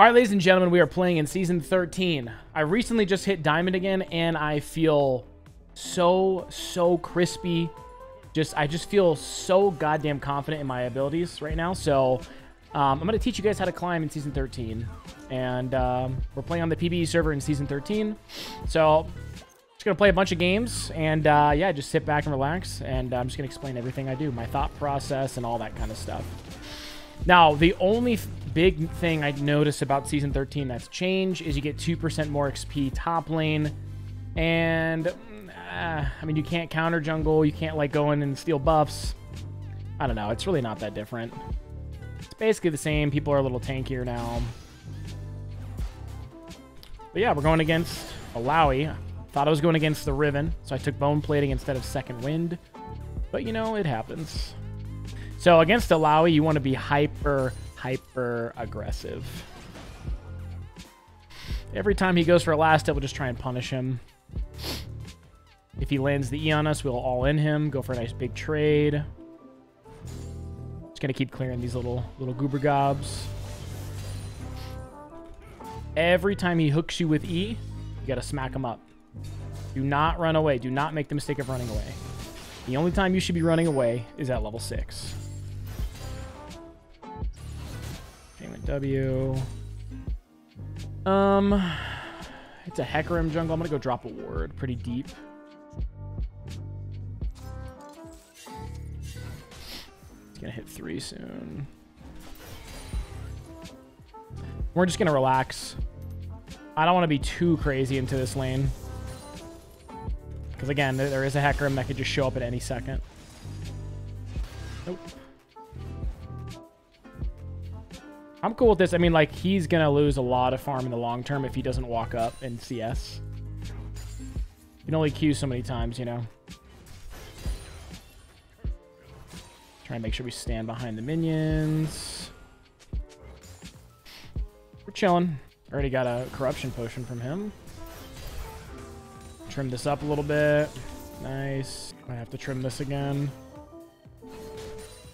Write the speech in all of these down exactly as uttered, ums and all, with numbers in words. All right, ladies and gentlemen, we are playing in Season thirteen. I recently just hit Diamond again, and I feel so, so crispy. Just, I just feel so goddamn confident in my abilities right now. So um, I'm going to teach you guys how to climb in Season thirteen. And um, we're playing on the P B E server in Season thirteen. So just going to play a bunch of games. And uh, yeah, just sit back and relax. And I'm just going to explain everything I do, my thought process and all that kind of stuff. Now, the only th big thing I notice about Season thirteen that's changed is you get two percent more X P top lane. And, uh, I mean, you can't counter jungle. You can't, like, go in and steal buffs. I don't know. It's really not that different. It's basically the same. People are a little tankier now. But, yeah, we're going against Alawi. Thought I was going against the Riven, so I took Bone Plating instead of Second Wind. But, you know, it happens. So against Alawi, you want to be hyper, hyper aggressive. Every time he goes for a last hit, we'll just try and punish him. If he lands the E on us, we'll all in him. Go for a nice big trade. Just gonna keep clearing these little little goober gobs. Every time he hooks you with E, you gotta smack him up. Do not run away. Do not make the mistake of running away. The only time you should be running away is at level six. W. Um, it's a Hecarim jungle. I'm gonna go drop a ward pretty deep. It's gonna hit three soon. We're just gonna relax. I don't want to be too crazy into this lane because again, there is a Hecarim that could just show up at any second. Nope. I'm cool with this. I mean, like, he's going to lose a lot of farm in the long term if he doesn't walk up in C S. You can only queue so many times, you know. Try and make sure we stand behind the minions. We're chilling. Already got a corruption potion from him. Trim this up a little bit. Nice. I have to trim this again.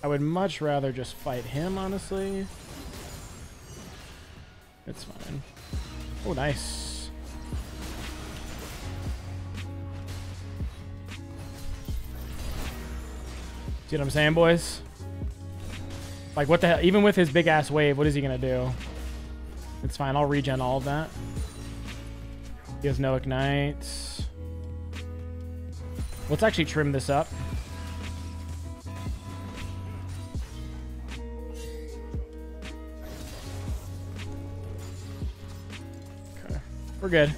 I would much rather just fight him, honestly. It's fine. Oh, nice. See what I'm saying, boys? Like, what the hell? Even with his big-ass wave, what is he going to do? It's fine. I'll regen all of that. He has no ignites. Let's actually trim this up. We're good.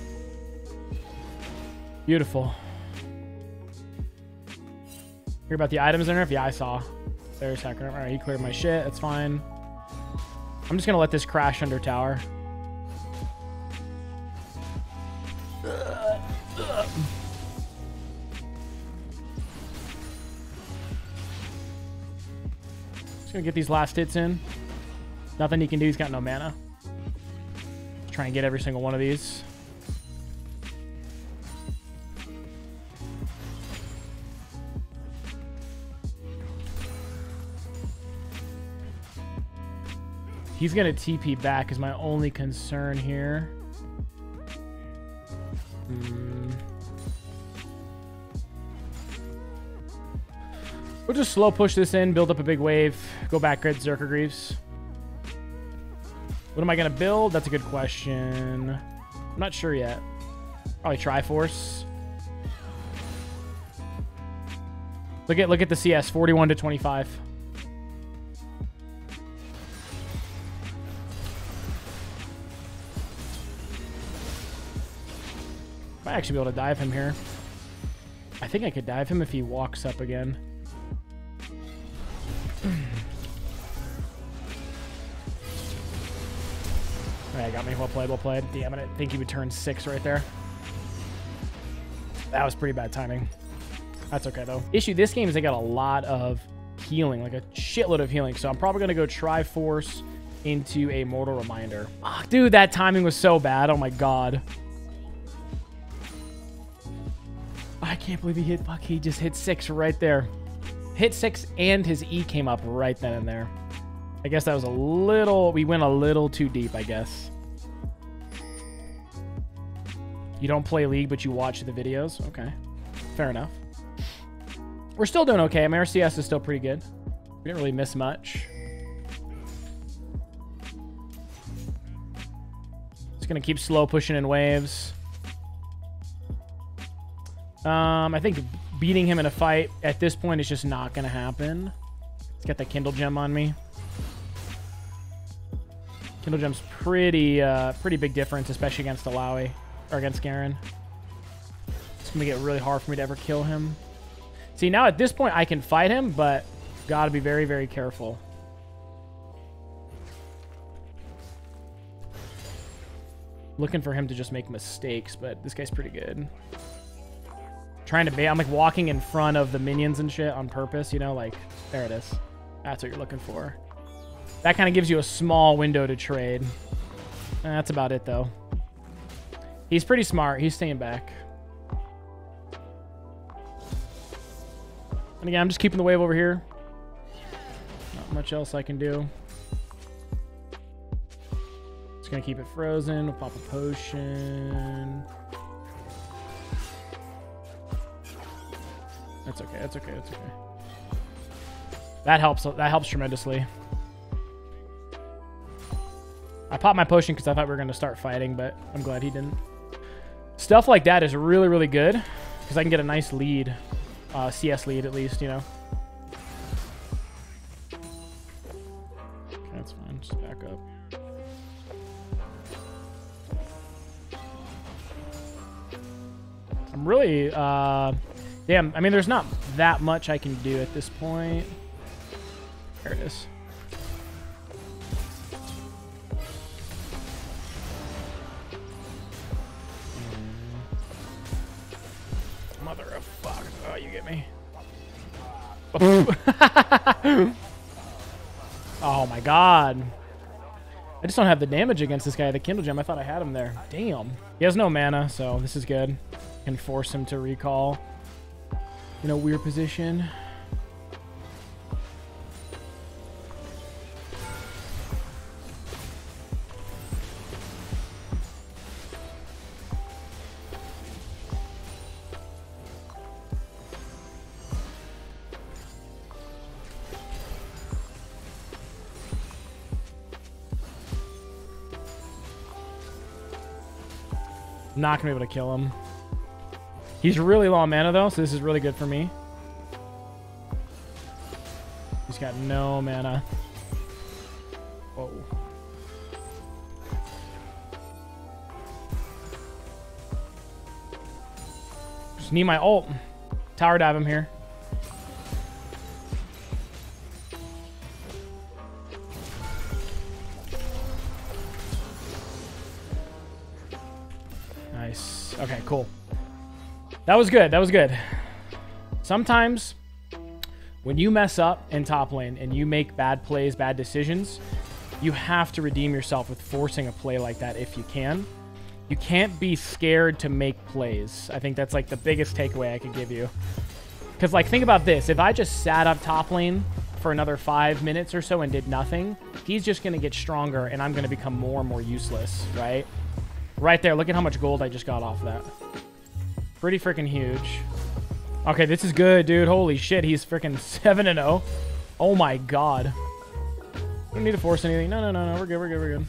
Beautiful. Hear about the items in there? Yeah, I saw. There's Hecarim. All right, he cleared my shit. That's fine. I'm just going to let this crash under tower. Just going to get these last hits in. Nothing he can do. He's got no mana. Let's try and get every single one of these. He's going to T P back is my only concern here. Mm. We'll just slow push this in, build up a big wave, go back at Zerker Greaves. What am I going to build? That's a good question. I'm not sure yet. Probably Triforce. Look at, look at the C S, forty-one to twenty-five. I actually be able to dive him here. I think I could dive him if he walks up again. All right, got me. Well played, well played. Damn it, I think he would turn six right there. That was pretty bad timing. That's okay, though. Issue this game is they got a lot of healing, like a shitload of healing, so I'm probably going to go Triforce into a Mortal Reminder. Oh, dude, that timing was so bad. Oh, my God. I can't believe he hit, fuck, he just hit six right there. Hit six and his E came up right then and there. I guess that was a little, we went a little too deep, I guess. You don't play League, but you watch the videos? Okay. Fair enough. We're still doing okay. I mean, our C S is still pretty good. We didn't really miss much. Just going to keep slow pushing in waves. Um, I think beating him in a fight at this point is just not going to happen. Let's get that Kindle Gem on me. Kindle Gem's pretty, uh, pretty big difference, especially against Alawi or against Garen. It's going to get really hard for me to ever kill him. See, now at this point, I can fight him, but got to be very, very careful. Looking for him to just make mistakes, but this guy's pretty good. Trying to bait. I'm like walking in front of the minions and shit on purpose, you know, like, there it is. That's what you're looking for. That kind of gives you a small window to trade. That's about it, though. He's pretty smart. He's staying back. And again, I'm just keeping the wave over here. Not much else I can do. Just gonna keep it frozen. We'll pop a potion. That's okay, that's okay, that's okay. That helps, that helps tremendously. I popped my potion because I thought we were going to start fighting, but I'm glad he didn't. Stuff like that is really, really good because I can get a nice lead. Uh, C S lead, at least, you know. Okay, that's fine, just back up. I'm really... Uh, Damn, I mean, there's not that much I can do at this point. There it is. Mother of fuck. Oh, you get me. Oh, my God. I just don't have the damage against this guy. The Kindle Gem, I thought I had him there. Damn. He has no mana, so this is good. Can force him to recall. In a weird position. I'm not gonna be able to kill him. He's really low on mana, though, so this is really good for me. He's got no mana. Whoa. Just need my ult. Tower dive him here. Nice. Okay, cool. That was good. That was good. Sometimes when you mess up in top lane and you make bad plays, bad decisions, you have to redeem yourself with forcing a play like that if you can. You can't be scared to make plays. I think that's like the biggest takeaway I could give you. Because like, think about this. If I just sat up top lane for another five minutes or so and did nothing, he's just going to get stronger and I'm going to become more and more useless, right? Right there. Look at how much gold I just got off that. Pretty freaking huge. Okay, this is good, dude. Holy shit, he's freaking seven and oh. Oh my God. We don't need to force anything. No, no, no, no. We're good, we're good, we're good.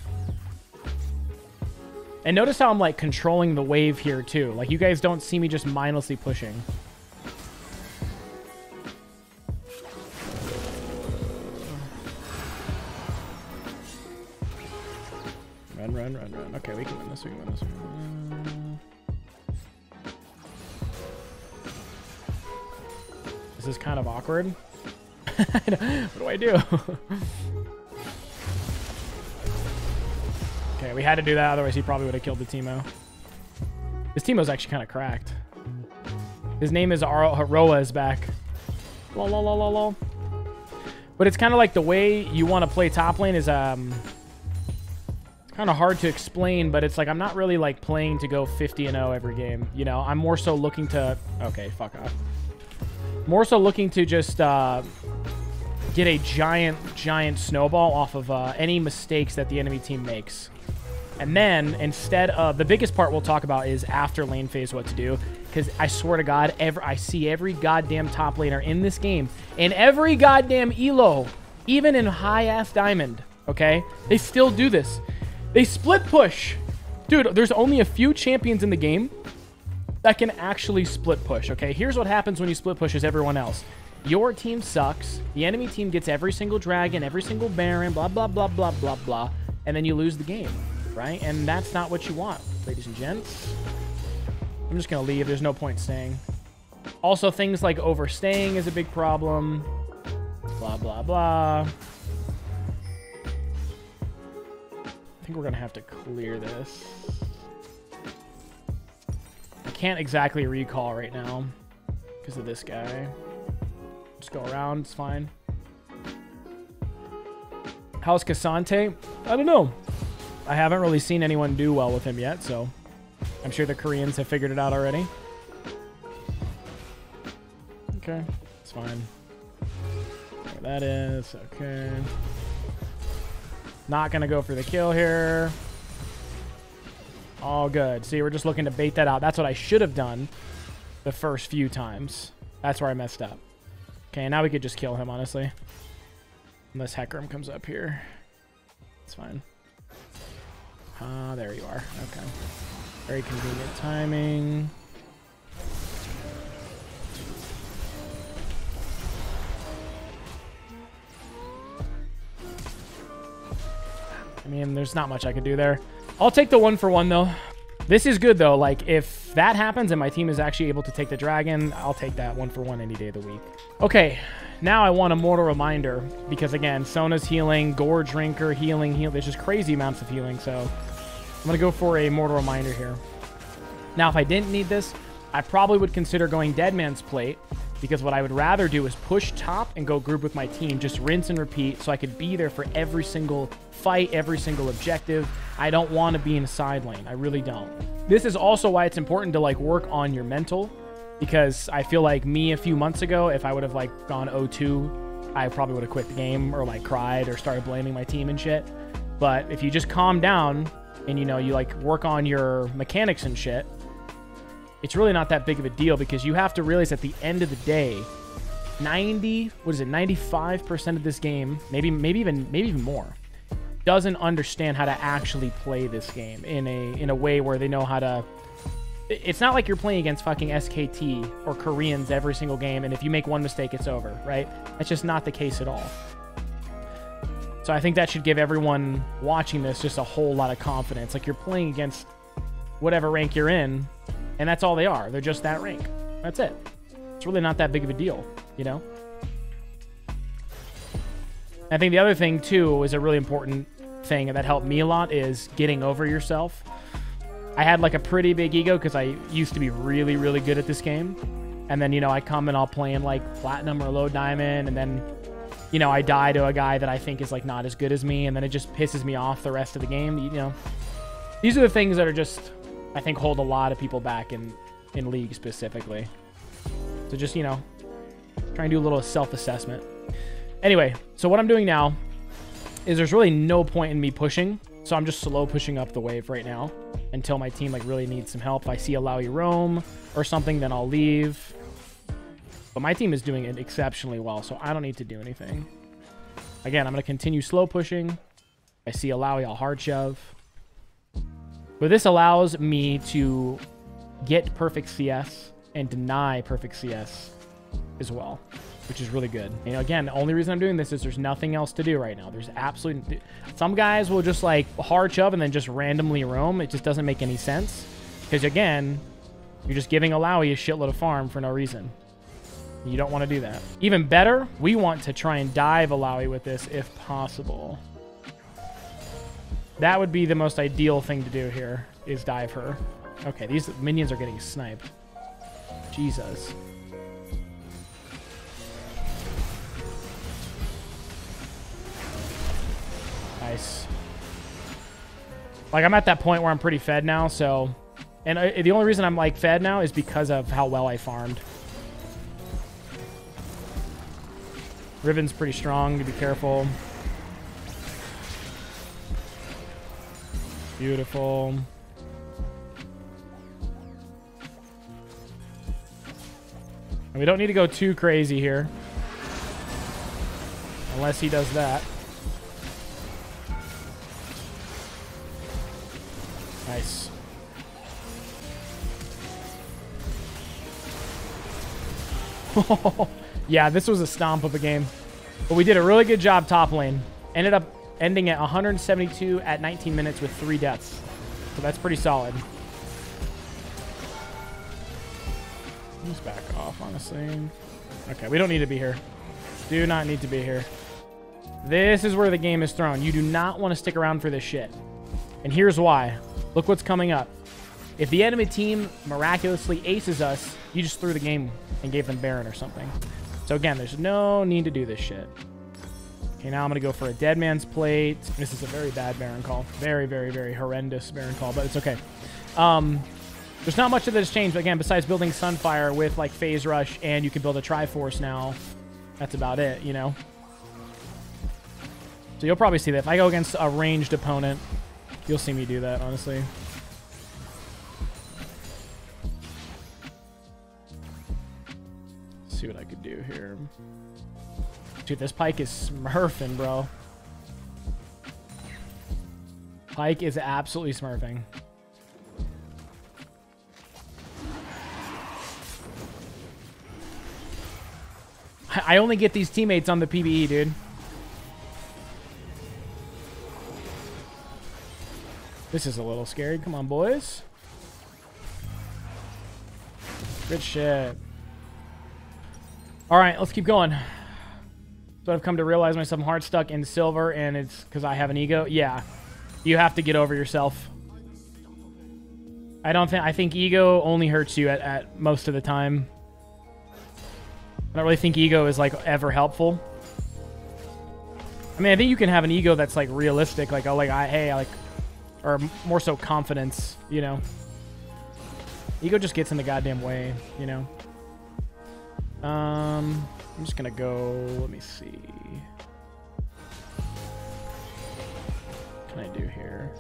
And notice how I'm, like, controlling the wave here, too. Like, you guys don't see me just mindlessly pushing. Run, run, run, run. Okay, we can win this. We can win this. We can win this. This is kind of awkward. What do I do? Okay, we had to do that. Otherwise, he probably would have killed the Teemo. This Teemo's actually kind of cracked. His name is Aroa is back. Lol, lol, lol, lol, lol. But it's kind of like the way you want to play top lane is um, kind of hard to explain, but it's like I'm not really like playing to go fifty and oh every game. You know, I'm more so looking to... Okay, fuck off. More so looking to just uh, get a giant, giant snowball off of uh, any mistakes that the enemy team makes. And then instead of the biggest part we'll talk about is after lane phase what to do, because I swear to God, every, I see every goddamn top laner in this game and every goddamn E L O, even in high-ass Diamond, okay? They still do this. They split push. Dude, there's only a few champions in the game that can actually split push, okay? Here's what happens when you split push is everyone else. Your team sucks. The enemy team gets every single dragon, every single baron, blah, blah, blah, blah, blah, blah, and then you lose the game. Right? And that's not what you want, ladies and gents. I'm just going to leave. There's no point staying. Also, things like overstaying is a big problem. Blah, blah, blah. I think we're going to have to clear this. I can't exactly recall right now because of this guy. Just go around. It's fine. How's K'Sante? I don't know. I haven't really seen anyone do well with him yet, so I'm sure the Koreans have figured it out already. Okay, it's fine. There that is, okay. Not gonna go for the kill here. All good. See, we're just looking to bait that out. That's what I should have done the first few times. That's where I messed up. Okay, now we could just kill him, honestly. Unless Hecarim comes up here. It's fine. Ah, uh, there you are. Okay. Very convenient timing. I mean, there's not much I can do there. I'll take the one for one, though. This is good, though. Like, if that happens and my team is actually able to take the dragon, I'll take that one for one any day of the week. Okay. Now I want a Mortal Reminder because, again, Sona's healing, Gore Drinker healing, heal. There's just crazy amounts of healing, so I'm going to go for a Mortal Reminder here. Now, if I didn't need this, I probably would consider going Dead Man's Plate because what I would rather do is push top and go group with my team, just rinse and repeat so I could be there for every single fight, every single objective. I don't want to be in a side lane. I really don't. This is also why it's important to, like, work on your mental. Because I feel like me a few months ago, if I would have like gone oh two, I probably would have quit the game or like cried or started blaming my team and shit. But if you just calm down and, you know, you like work on your mechanics and shit, it's really not that big of a deal because you have to realize at the end of the day, ninety, what is it, ninety-five percent of this game, maybe, maybe even, maybe even more, doesn't understand how to actually play this game in a, in a way where they know how to. It's not like you're playing against fucking S K T or Koreans every single game, and if you make one mistake, it's over, right? That's just not the case at all. So I think that should give everyone watching this just a whole lot of confidence. Like, you're playing against whatever rank you're in, and that's all they are. They're just that rank. That's it. It's really not that big of a deal, you know? I think the other thing, too, is a really important thing that helped me a lot is getting over yourself. I had like a pretty big ego because I used to be really, really good at this game. And then, you know, I come and I'll play in like platinum or low diamond. And then, you know, I die to a guy that I think is like not as good as me. And then it just pisses me off the rest of the game. You know, these are the things that are just, I think, hold a lot of people back in, in League specifically. So just, you know, try and do a little self-assessment. Anyway, so what I'm doing now is there's really no point in me pushing. So I'm just slow pushing up the wave right now until my team like really needs some help. If I see Alawi roam or something, then I'll leave. But my team is doing it exceptionally well, so I don't need to do anything. Again, I'm going to continue slow pushing. If I see Alawi, I'll hard shove. But this allows me to get perfect C S and deny perfect C S as well, which is really good. You know, again, the only reason I'm doing this is there's nothing else to do right now. There's absolutely... Some guys will just, like, hard shove and then just randomly roam. It just doesn't make any sense. Because, again, you're just giving Alawi a shitload of farm for no reason. You don't want to do that. Even better, we want to try and dive Alawi with this if possible. That would be the most ideal thing to do here, is dive her. Okay, these minions are getting sniped. Jesus. Nice. Like, I'm at that point where I'm pretty fed now, so... And I, the only reason I'm, like, fed now is because of how well I farmed. Riven's pretty strong, to be careful. Beautiful. And we don't need to go too crazy here. Unless he does that. Nice. Yeah, this was a stomp of a game. But we did a really good job top lane. Ended up ending at one hundred seventy-two at nineteen minutes with three deaths. So that's pretty solid. Just back off, honestly. Okay, we don't need to be here. Do not need to be here. This is where the game is thrown. You do not want to stick around for this shit. And here's why. Look what's coming up. If the enemy team miraculously aces us, you just threw the game and gave them Baron or something. So again, there's no need to do this shit. Okay, now I'm going to go for a Dead Man's Plate. This is a very bad Baron call. Very, very, very horrendous Baron call, but it's okay. Um, there's not much of this change, but again, besides building Sunfire with like Phase Rush, and you can build a Triforce now, that's about it, you know? So you'll probably see that. If I go against a ranged opponent, you'll see me do that, honestly. See what I could do here. Dude, this Pike is smurfing, bro. Pike is absolutely smurfing. I only get these teammates on the P B E, dude. This is a little scary. Come on, boys. Good shit. All right, let's keep going. So I've come to realize myself, I'm hard stuck in silver, and it's because I have an ego. Yeah, you have to get over yourself. I don't think I think ego only hurts you at, at most of the time. I don't really think ego is like ever helpful. I mean, I think you can have an ego that's like realistic, like oh, like I hey, like, or more so confidence. You know, ego just gets in the goddamn way. You know. Um, I'm just gonna go, let me see. What can I do here?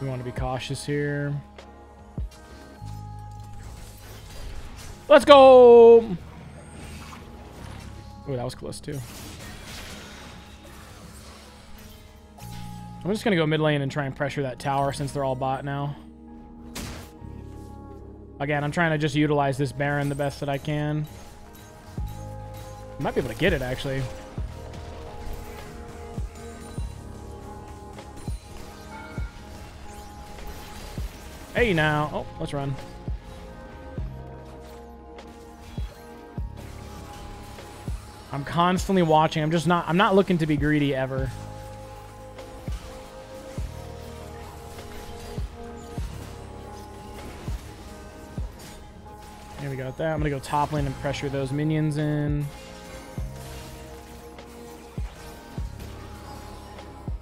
We want to be cautious here. Let's go! Oh, that was close, too. I'm just going to go mid lane and try and pressure that tower since they're all bot now. Again, I'm trying to just utilize this Baron the best that I can. I might be able to get it, actually. Hey, now. Oh, let's run. I'm constantly watching. I'm just not, I'm not looking to be greedy ever. There we go with that. I'm going to go top lane and pressure those minions in.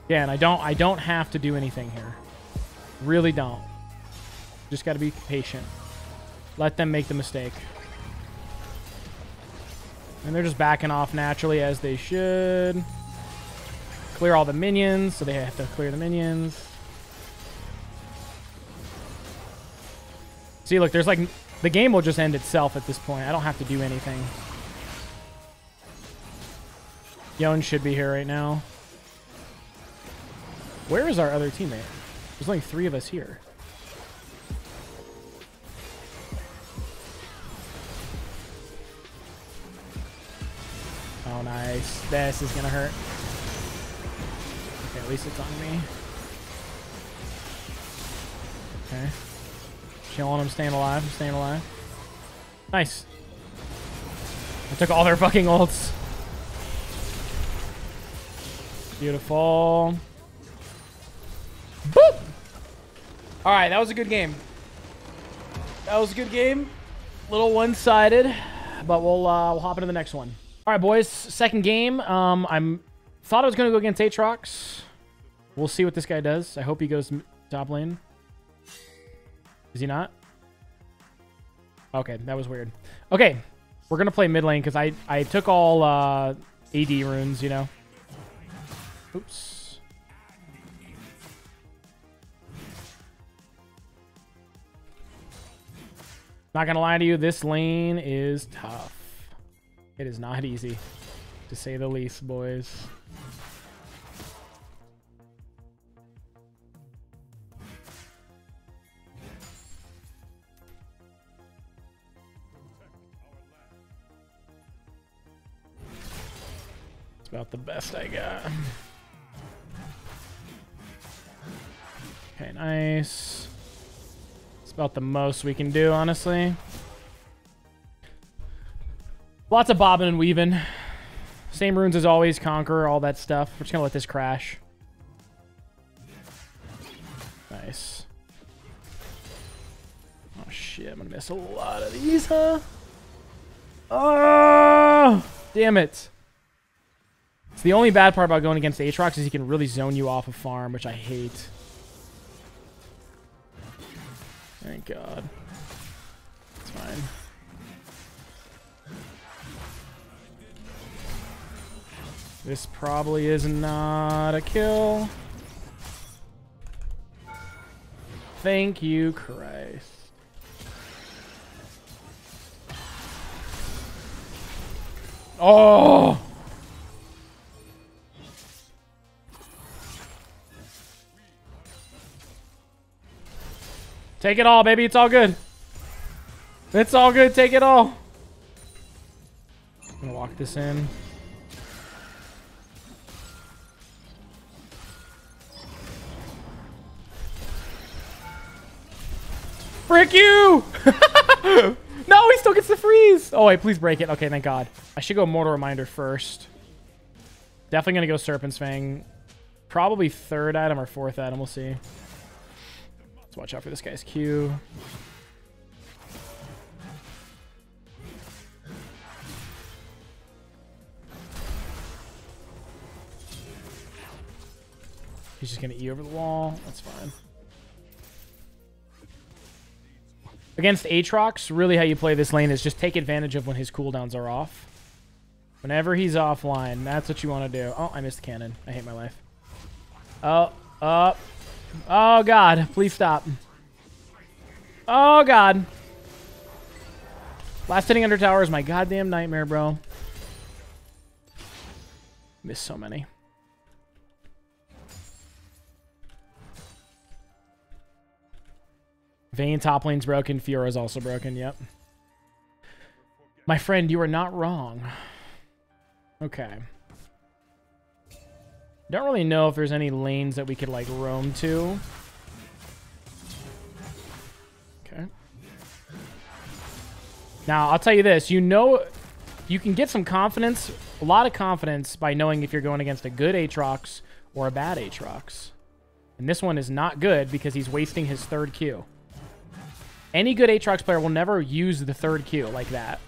Yeah, and I don't, I don't have to do anything here. Really don't. Just got to be patient. Let them make the mistake. And they're just backing off naturally, as they should. Clear all the minions, so they have to clear the minions. See, look, there's like... the game will just end itself at this point. I don't have to do anything. Yon should be here right now. Where is our other teammate? There's only three of us here. Oh, nice. This is gonna hurt. Okay, at least it's on me. Okay. Chilling. I'm staying alive. I'm staying alive. Nice. I took all their fucking ults. Beautiful. Boop! Alright, that was a good game. That was a good game. A little one-sided, but we'll, uh, we'll hop into the next one. All right, boys. Second game. Um, I'm thought I was gonna go against Aatrox. We'll see what this guy does. I hope he goes top lane. Is he not? Okay, that was weird. Okay, we're going to play mid lane because I, I took all uh, A D runes, you know. Oops. Not going to lie to you, this lane is tough. It is not easy, to say the least, boys. It's about the best I got. Okay, nice. It's about the most we can do, honestly. Lots of bobbing and weaving. Same runes as always, Conquer, all that stuff. We're just gonna let this crash. Nice. Oh shit, I'm gonna miss a lot of these, huh? Oh, damn it. It's the only bad part about going against Aatrox is he can really zone you off a farm, which I hate. Thank God. It's fine. This probably is not a kill. Thank you, Christ. Oh! Take it all, baby. It's all good. It's all good. Take it all. I'm gonna walk this in. Frick you! No, he still gets the freeze! Oh, wait, please break it. Okay, thank God. I should go Mortal Reminder first. Definitely gonna go Serpent's Fang. Probably third item or fourth item. We'll see. Let's watch out for this guy's Q. He's just gonna E over the wall. That's fine. Against Aatrox, really how you play this lane is just take advantage of when his cooldowns are off. Whenever he's offline, that's what you want to do. Oh, I missed the cannon. I hate my life. Oh, uh, oh, God. Please stop. Oh, God. Last hitting under tower is my goddamn nightmare, bro. Missed so many. Vayne top lane's broken. Fiora's also broken. Yep. My friend, you are not wrong. Okay. Don't really know if there's any lanes that we could, like, roam to. Okay. Now, I'll tell you this. You know, you can get some confidence, a lot of confidence, by knowing if you're going against a good Aatrox or a bad Aatrox. And this one is not good because he's wasting his third Q. Any good Aatrox player will never use the third Q like that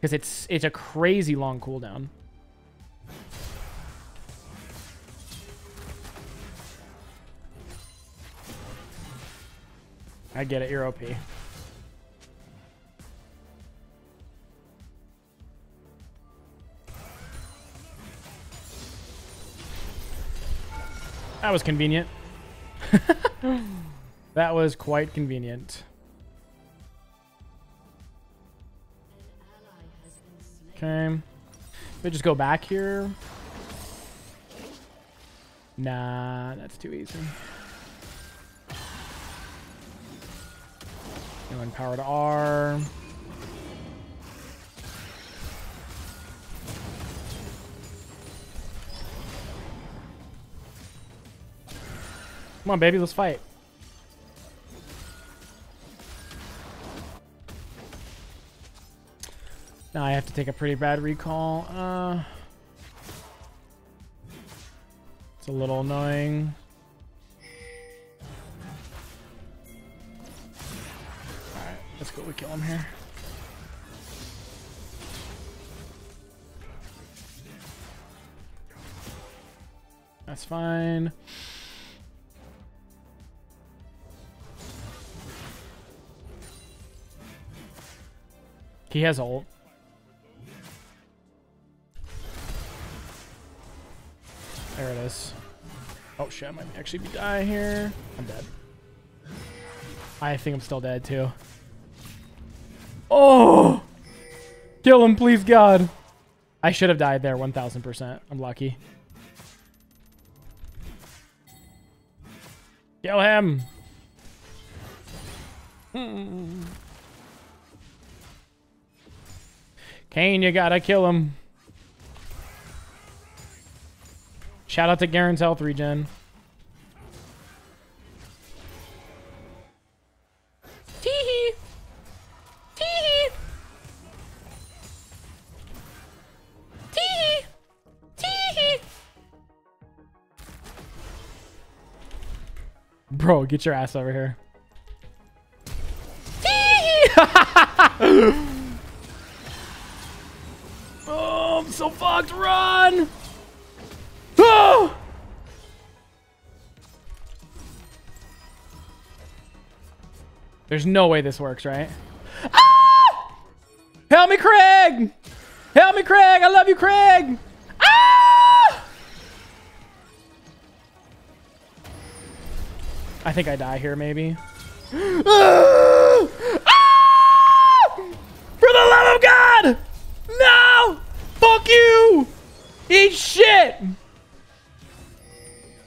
because it's it's a crazy long cooldown. I get it, you're O P. That was convenient. That was quite convenient. Okay. We just go back here. Nah, that's too easy. And then power to R. Come on, baby, let's fight. Now I have to take a pretty bad recall. Uh, it's a little annoying. Alright, let's go. We kill him here. That's fine. He has ult. There it is. Oh shit, I might actually be dying here. I'm dead. I think I'm still dead too. Oh! Kill him, please, God. I should have died there one thousand percent. I'm lucky. Kill him! Kane, you gotta kill him. Shout out to Garen's health regen. Tee hee! Tee hee! Tee hee! Tee hee! Bro, get your ass over here. Tee hee! Oh, I'm so fucked. Run! There's no way this works, right? Ah! Help me, Craig! Help me, Craig! I love you, Craig! Ah! I think I die here, maybe. Ah! Ah! For the love of God! No! Fuck you! Eat shit!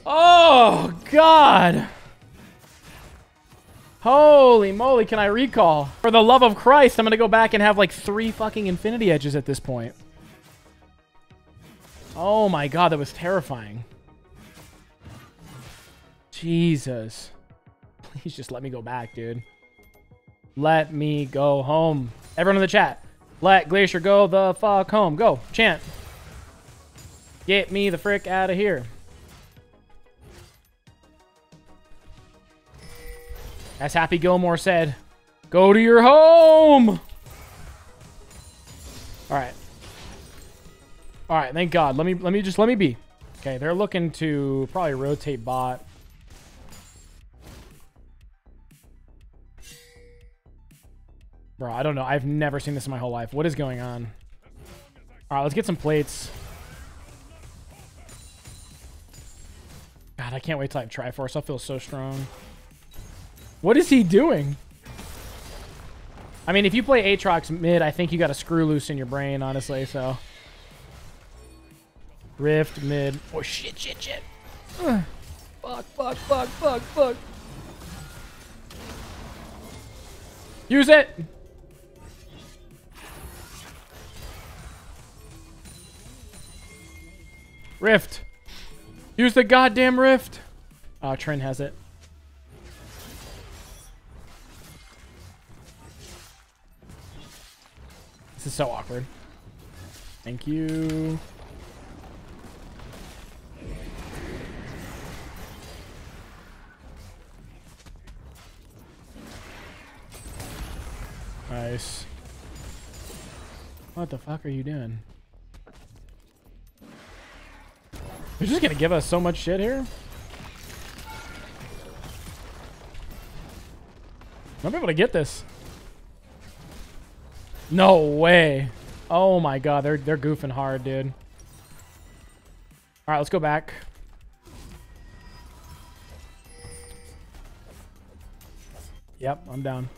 Oh, God! Holy moly, can I recall? For the love of Christ, I'm gonna go back and have like three fucking Infinity Edges at this point. Oh my God, that was terrifying. Jesus. Please just let me go back, dude. Let me go home. Everyone in the chat, let Glacier go the fuck home. Go, chant. Get me the frick out of here. As Happy Gilmore said, go to your home. All right. All right, thank God. Let me let me just let me be. Okay, they're looking to probably rotate bot. Bro, I don't know. I've never seen this in my whole life. What is going on? All right, let's get some plates. God, I can't wait till I have Triforce. I feel so strong. What is he doing? I mean, if you play Aatrox mid, I think you got a screw loose in your brain, honestly, so. Rift mid. Oh, shit, shit, shit. Ugh. Fuck, fuck, fuck, fuck, fuck. Use it! Rift. Use the goddamn rift. Oh, Trin has it. This is so awkward. Thank you. Nice. What the fuck are you doing? They're just gonna give us so much shit here. I'm able to get this. No way. Oh my God, they're they're goofing hard, dude. All right, let's go back. Yep, I'm down.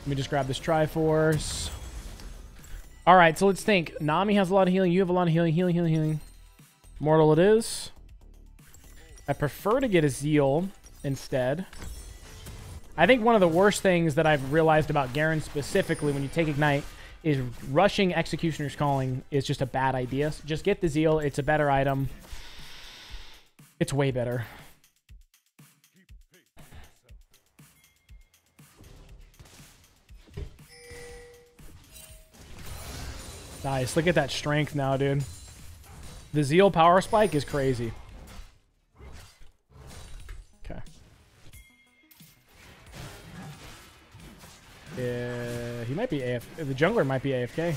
Let me just grab this Triforce. All right, so let's think. Nami has a lot of healing. You have a lot of healing. Healing, healing, healing. Mortal it is. I prefer to get a Zeal instead. I think one of the worst things that I've realized about Garen specifically when you take Ignite is rushing Executioner's Calling is just a bad idea. Just get the Zeal. It's a better item. It's way better. Nice. Look at that strength now, dude. The Zeal power spike is crazy. Yeah, he might be A F K. The jungler might be A F K.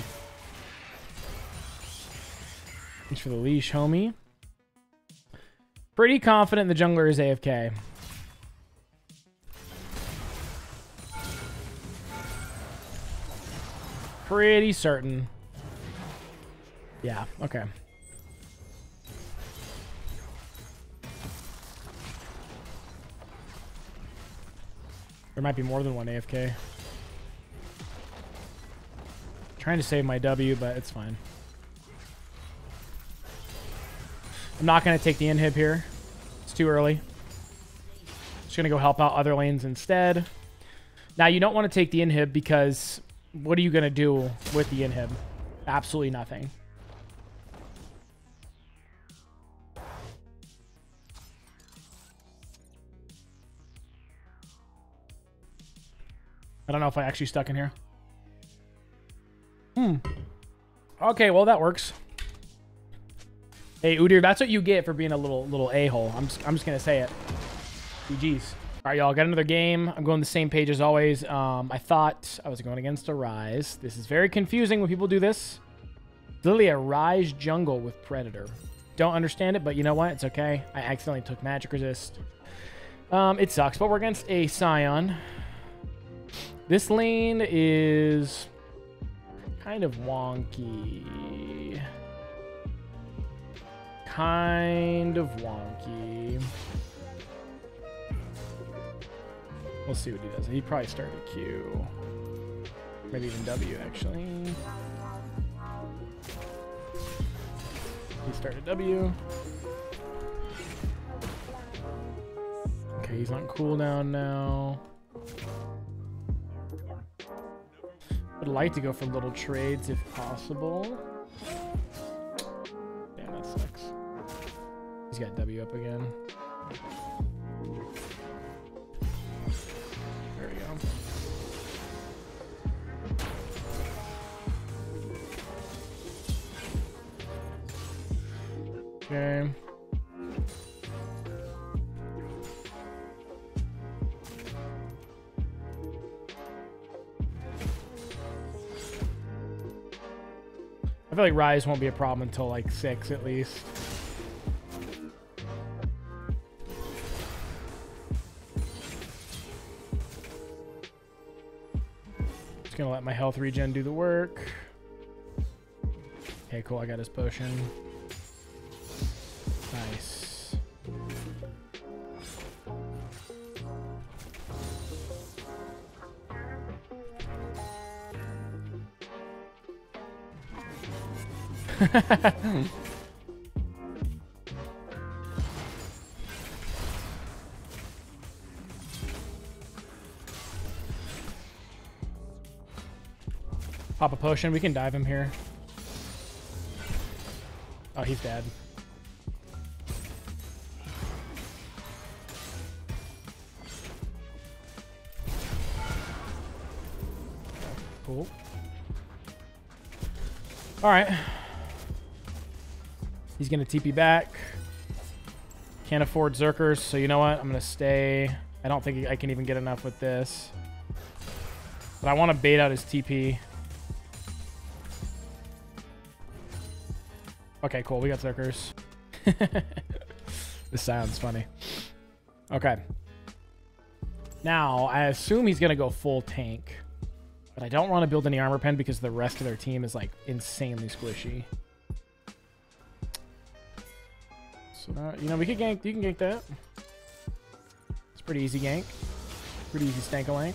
Thanks for the leash, homie. Pretty confident the jungler is A F K. pretty certain. Yeah, okay. There might be more than one A F K. I'm trying to save my W, but it's fine. I'm not going to take the inhib here. It's too early. Just going to go help out other lanes instead. Now, you don't want to take the inhib because what are you going to do with the inhib? Absolutely nothing. I don't know if I actually stuck in here. Hmm. Okay, well, that works. Hey, Udyr, that's what you get for being a little little a-hole. I'm just, I'm just going to say it. G Gs. All right, y'all. Got another game. I'm going the same page as always. Um, I thought I was going against a Ryze. This is very confusing when people do this. Literally a Ryze jungle with Predator. Don't understand it, but you know what? It's okay. I accidentally took Magic Resist. Um, it sucks, but we're against a Sion. This lane is kind of wonky. Kind of wonky. We'll see what he does. He probably started Q. Maybe even W, actually. He started W. Okay, he's on cooldown now. Would like to go for little trades if possible. Damn, that sucks. He's got W up again. There we go. Okay. I feel like Ryze won't be a problem until like six at least. Just gonna let my health regen do the work. Okay, cool. I got his potion. Nice. Pop a potion. We can dive him here. Oh, he's dead. Cool. All right. He's going to T P back. Can't afford Zerkers, so you know what? I'm going to stay. I don't think I can even get enough with this. But I want to bait out his T P. Okay, cool. We got Zerkers. This sounds funny. Okay. Now, I assume he's going to go full tank. But I don't want to build any armor pen because the rest of their team is, like, insanely squishy. Uh, you know, we could gank. You can gank that. It's pretty easy gank. Pretty easy stank-a-lank.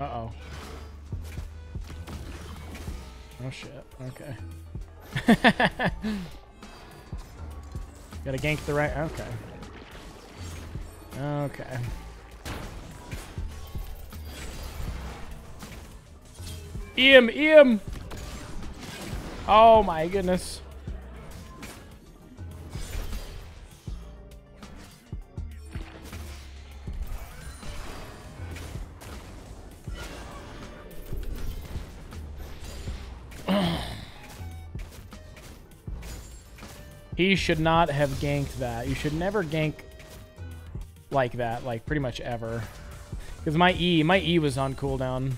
Uh-oh. Oh, shit. Okay. Gotta gank the right... Okay. Okay. E M, E M! Oh my goodness. He should not have ganked that. You should never gank like that, like pretty much ever, because my E, my E was on cooldown.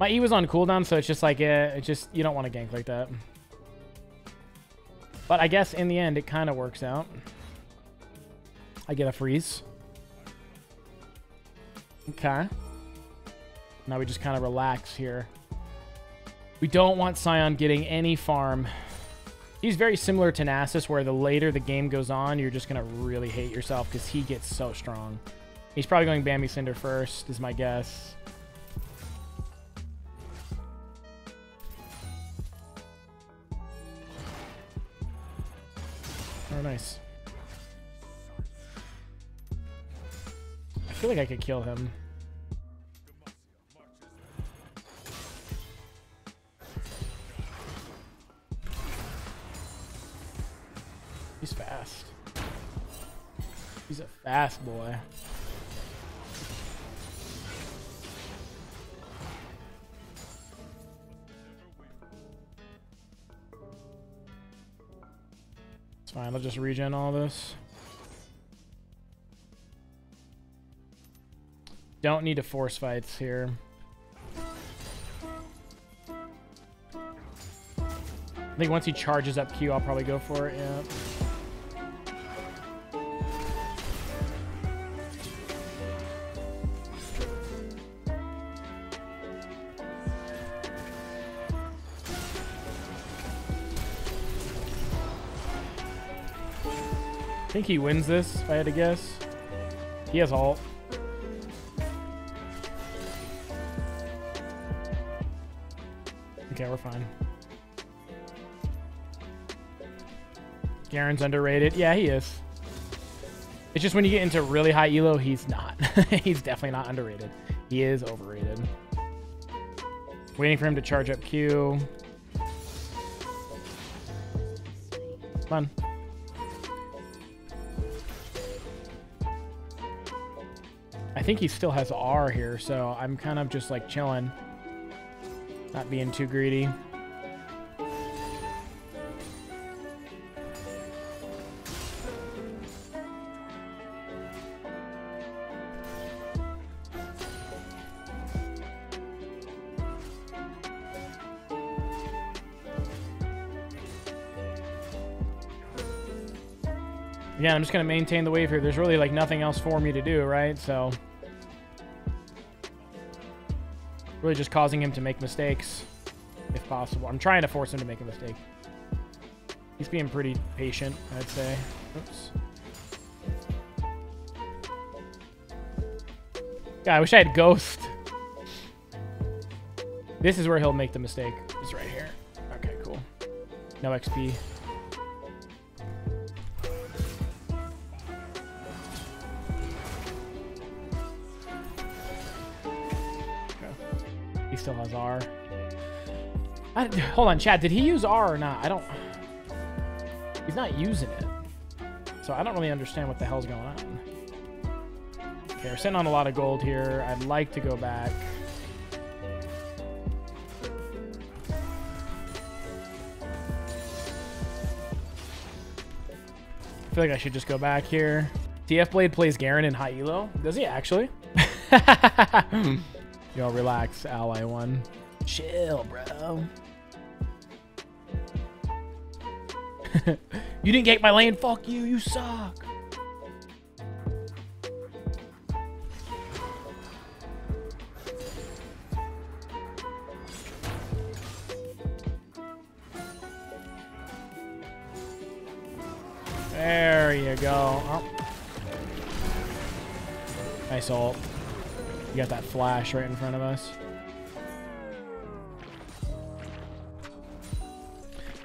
My E was on cooldown, so it's just like, yeah, it's just, you don't want to gank like that. But I guess in the end, it kind of works out. I get a freeze. Okay. Now we just kind of relax here. We don't want Sion getting any farm. He's very similar to Nasus, where the later the game goes on, you're just going to really hate yourself because he gets so strong. He's probably going Bambi Cinder first, is my guess. Oh, nice. I feel like I could kill him. He's fast. He's a fast boy. It's fine, I'll just regen all this. Don't need to force fights here. I think once he charges up Q, I'll probably go for it, yeah. I think he wins this, if I had to guess. He has ult. Okay, we're fine. Garen's underrated. Yeah, he is. It's just when you get into really high elo, he's not. He's definitely not underrated. He is overrated. Waiting for him to charge up Q. Come on. I think he still has R here, so I'm kind of just like chilling. Not being too greedy. Again, I'm just going to maintain the wave here. There's really like nothing else for me to do, right? So... really just causing him to make mistakes, if possible. I'm trying to force him to make a mistake. He's being pretty patient, I'd say. Oops. God, I wish I had Ghost. This is where he'll make the mistake. It's right here. Okay, cool. No X P. Still has R. I, hold on, chat. Did he use R or not? I don't... He's not using it. So I don't really understand what the hell's going on. Okay, we're sitting on a lot of gold here. I'd like to go back. I feel like I should just go back here. T F Blade plays Garen in high elo. Does he actually? Yo, relax, ally one. Chill, bro. You didn't gank my lane. Fuck you. You suck. There you go. Oh. Nice ult. You got that flash right in front of us.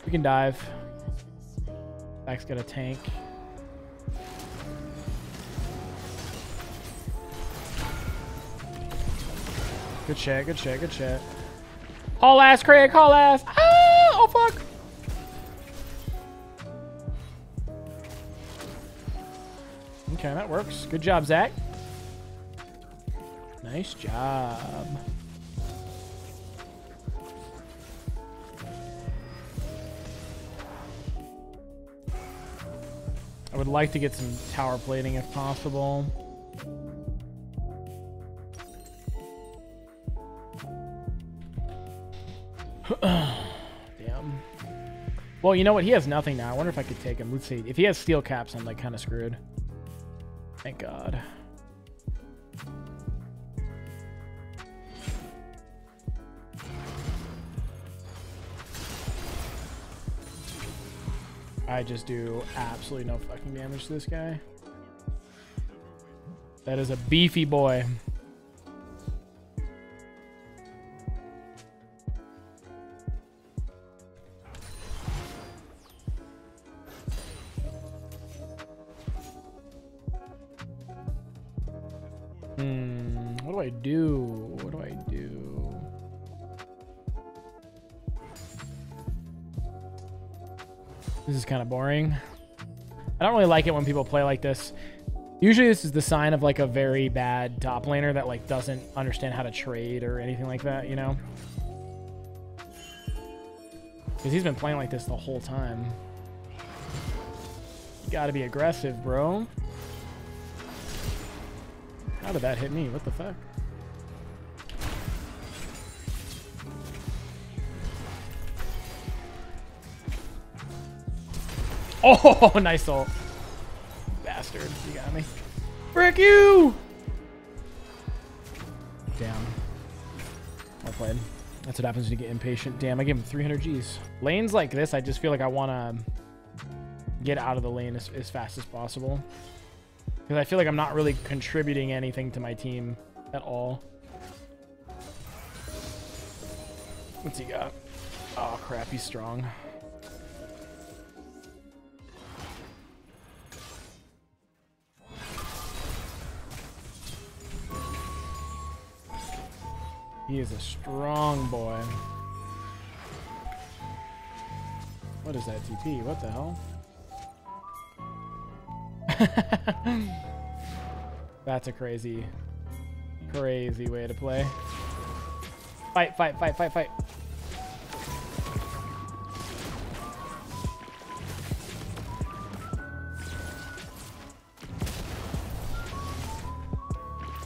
We can dive. Zach's got a tank. Good shit, good shit, good shit. Haul ass, Craig, haul ass. Ah, oh, fuck. Okay, that works. Good job, Zach. Nice job. I would like to get some tower plating if possible. Damn. Well, you know what? He has nothing now. I wonder if I could take him. Let's see. If he has steel caps, I'm like kind of screwed. Thank God. I just do absolutely no fucking damage to this guy. That is a beefy boy. Hmm, what do I do? What do I do? This is kind of boring. I don't really like it when people play like this. Usually this is the sign of like a very bad top laner that like doesn't understand how to trade or anything like that, you know? Because he's been playing like this the whole time. You gotta be aggressive, bro. How did that hit me? What the fuck? Oh, nice ult. Bastard, you got me. Frick you! Damn. Well played. That's what happens when you get impatient. Damn, I gave him three hundred G's. Lanes like this, I just feel like I want to get out of the lane as, as fast as possible. Because I feel like I'm not really contributing anything to my team at all. What's he got? Oh, crap. He's strong. He is a strong boy. What is that T P? What the hell? That's a crazy, crazy way to play. Fight, fight, fight, fight, fight.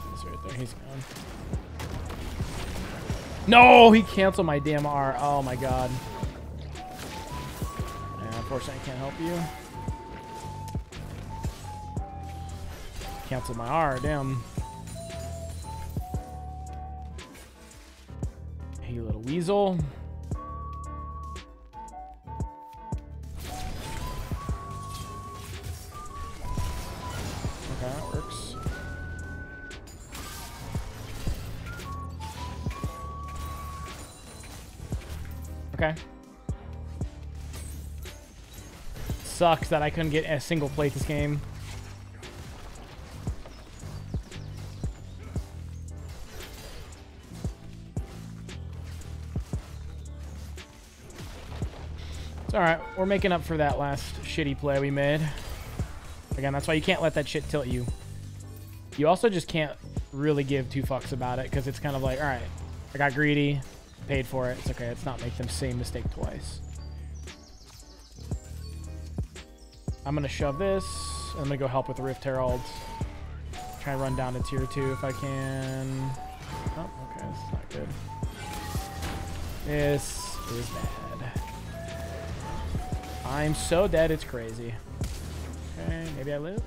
He's right there. He's gone. No, he canceled my damn R. Oh my God. Yeah, unfortunately, I can't help you. Canceled my R, damn. Hey, you little weasel. Okay, that works. Okay. Sucks that I couldn't get a single plate this game. All right, we're making up for that last shitty play we made. Again, that's why you can't let that shit tilt you. You also just can't really give two fucks about it because it's kind of like, all right, I got greedy, paid for it. It's okay. Let's not make the same mistake twice. I'm going to shove this. I'm going to go help with the Rift Herald. Try and run down to tier two if I can. Oh, okay. That's not good. This is bad. I'm so dead, it's crazy. Okay, maybe I live?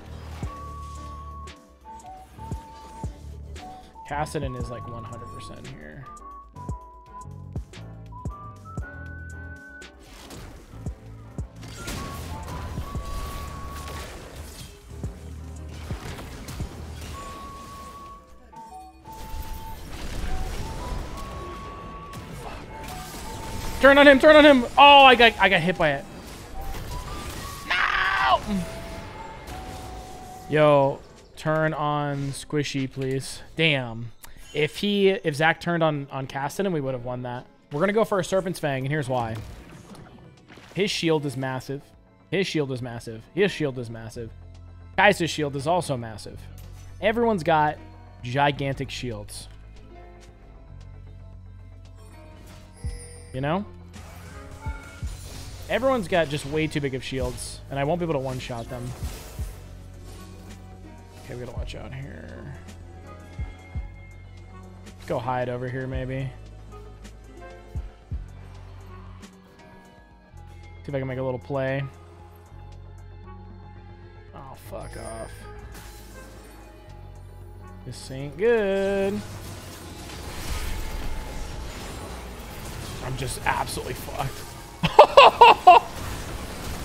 Kassadin is like one hundred percent here. Turn on him, turn on him! Oh, I got, I got hit by it. Yo, turn on Squishy, please. Damn. If he, if Zach turned on on Kassadin, we would have won that. We're gonna go for a Serpent's Fang, and here's why. His shield is massive. His shield is massive. His shield is massive. Kaisa's shield is also massive. Everyone's got gigantic shields. You know? Everyone's got just way too big of shields, and I won't be able to one-shot them. Okay, we gotta watch out here. Let's go hide over here, maybe. See if I can make a little play. Oh, fuck off. This ain't good. I'm just absolutely fucked.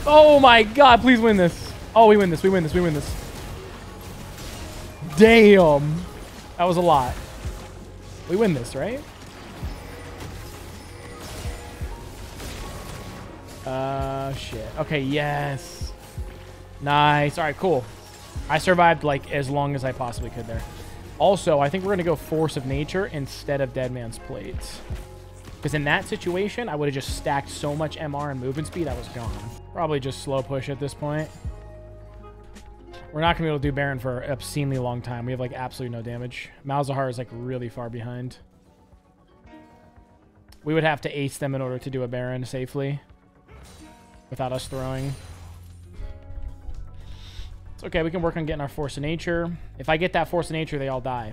Oh my god, please win this. Oh, we win this, we win this, we win this. Damn. That was a lot. We win this, right? Uh, shit. Okay, yes. Nice. All right, cool. I survived, like, as long as I possibly could there. Also, I think we're going to go Force of Nature instead of Dead Man's Plate. Because in that situation, I would have just stacked so much M R and movement speed, I was gone. Probably just slow push at this point. We're not going to be able to do Baron for an obscenely long time. We have, like, absolutely no damage. Malzahar is, like, really far behind. We would have to ace them in order to do a Baron safely. Without us throwing. It's okay. We can work on getting our Force of Nature. If I get that Force of Nature, they all die.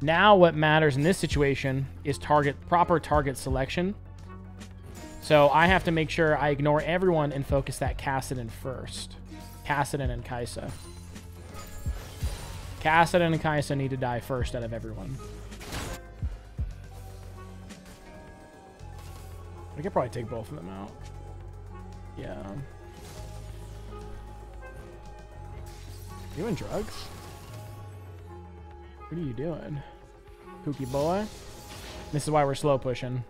Now what matters in this situation is target proper target selection. So I have to make sure I ignore everyone and focus that Kassadin first. Kassadin and Kaisa. Kassadin and Kaisa need to die first out of everyone. I could probably take both of them out. Yeah. You doing drugs? What are you doing? Kooky boy? This is why we're slow pushing.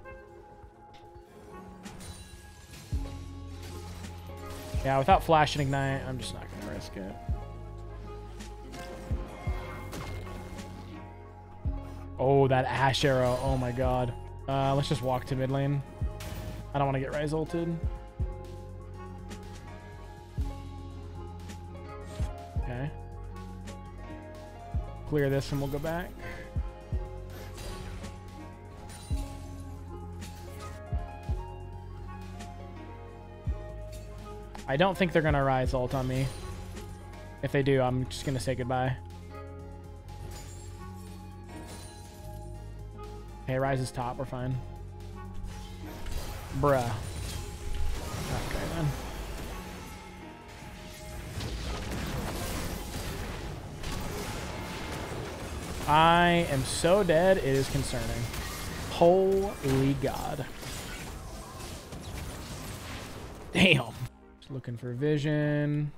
Yeah, without flash and ignite, I'm just not going to risk it. Oh, that Ash arrow. Oh my god. Uh, let's just walk to mid lane. I don't want to get Ryze ulted. Clear this and we'll go back. I don't think they're going to Ryze ult on me. If they do, I'm just going to say goodbye. Hey, Ryze is top. We're fine. Bruh. Okay, then. I am so dead, it is concerning. Holy god. Damn. Just looking for vision.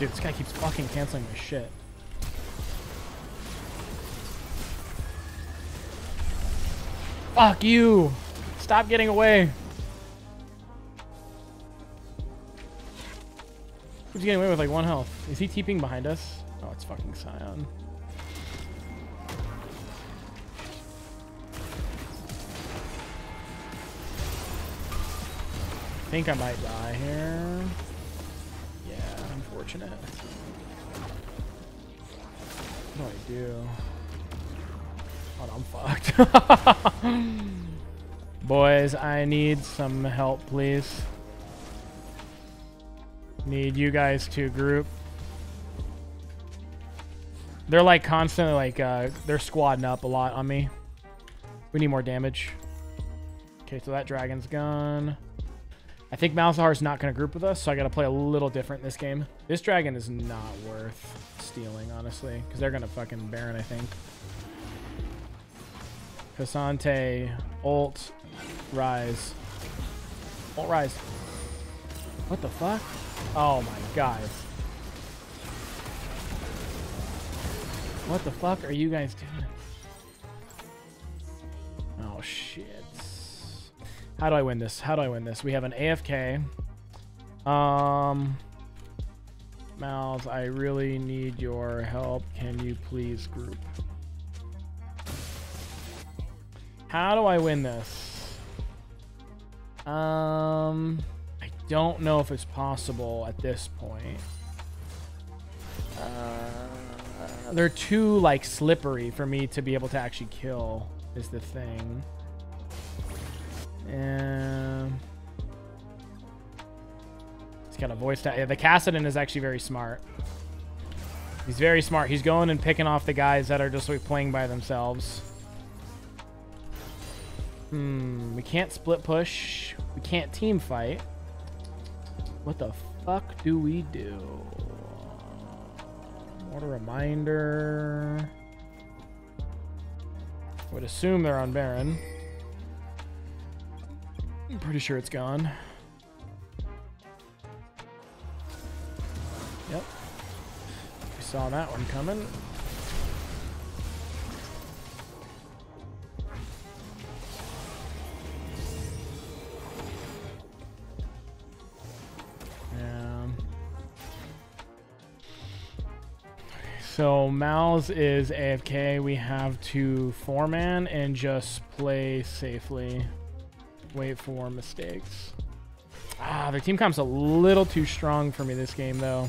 Dude, this guy keeps fucking canceling my shit. Fuck you! Stop getting away! Who's getting away with like one health? Is he TPing behind us? Oh, it's fucking Sion. I think I might die here. Unfortunate. What do I do? Oh, I'm fucked. Boys, I need some help, please. Need you guys to group. They're like constantly like uh, they're squadding up a lot on me. We need more damage. Okay, so that dragon's gone. I think Malzahar's not going to group with us, so I got to play a little different this game. This dragon is not worth stealing, honestly, because they're going to fucking Baron, I think. K'Sante, ult, Ryze. Ult, Ryze. What the fuck? Oh my god. What the fuck are you guys doing? Oh shit. How do I win this? How do I win this? We have an A F K. Um, Mouths, I really need your help. Can you please group? How do I win this? Um, I don't know if it's possible at this point. Uh, they're too like slippery for me to be able to actually kill is the thing. And he's got a voice tag. Yeah, the Kassadin is actually very smart. He's very smart. He's going and picking off the guys that are just like playing by themselves. Hmm. We can't split push. We can't team fight. What the fuck do we do? Mortal Reminder. I would assume they're on Baron. I'm pretty sure it's gone. Yep. We saw that one coming. So Mal's is A F K. We have to four-man and just play safely. Wait for mistakes. Ah, their team comp's a little too strong for me this game, though.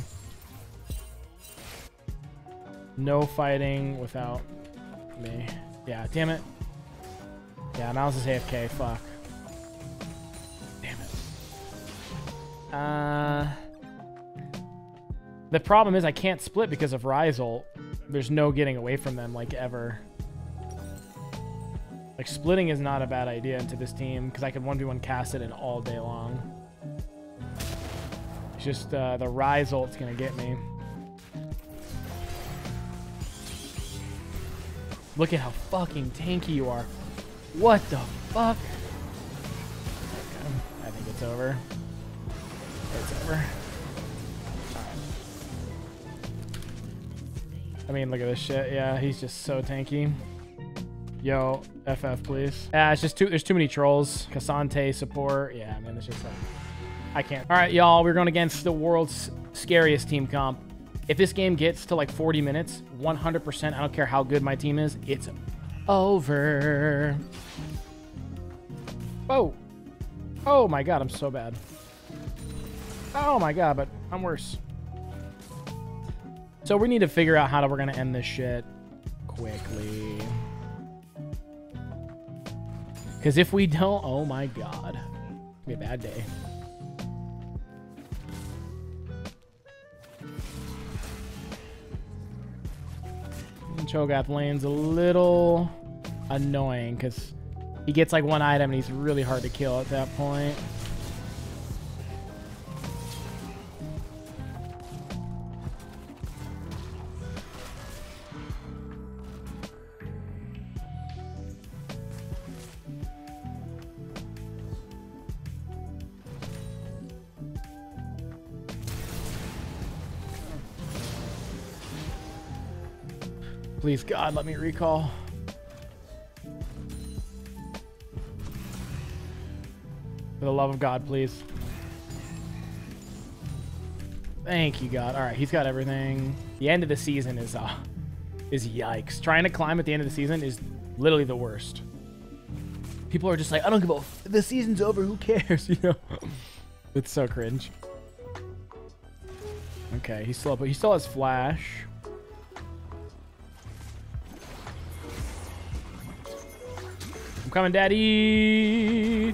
No fighting without me. Yeah, damn it. Yeah, Mal's is A F K. Fuck. Damn it. Uh... The problem is I can't split because of Ryze ult. There's no getting away from them, like, ever. Like, splitting is not a bad idea into this team, because I could one v one Kassadin all day long. It's just uh, the Ryze ult's going to get me. Look at how fucking tanky you are. What the fuck? I think it's over. It's over. I mean, look at this shit. Yeah, he's just so tanky. Yo, F F, please. Yeah, it's just too, there's too many trolls. K'Sante support. Yeah, man, it's just like, I can't. All right, y'all, we're going against the world's scariest team comp. If this game gets to like forty minutes, one hundred percent, I don't care how good my team is, it's over. Oh. Oh my God, I'm so bad. Oh my God, but I'm worse. So we need to figure out how to, we're going to end this shit quickly. Because if we don't, oh my God, it'll be a bad day. Cho'Gath lane's a little annoying because he gets like one item and he's really hard to kill at that point. Please, God, let me recall. For the love of God, please. Thank you, God. All right, he's got everything. The end of the season is uh, is yikes. Trying to climb at the end of the season is literally the worst. People are just like, I don't give a f- the season's over. Who cares? You know, it's so cringe. Okay, he's slow, but he still has flash. Coming, daddy. You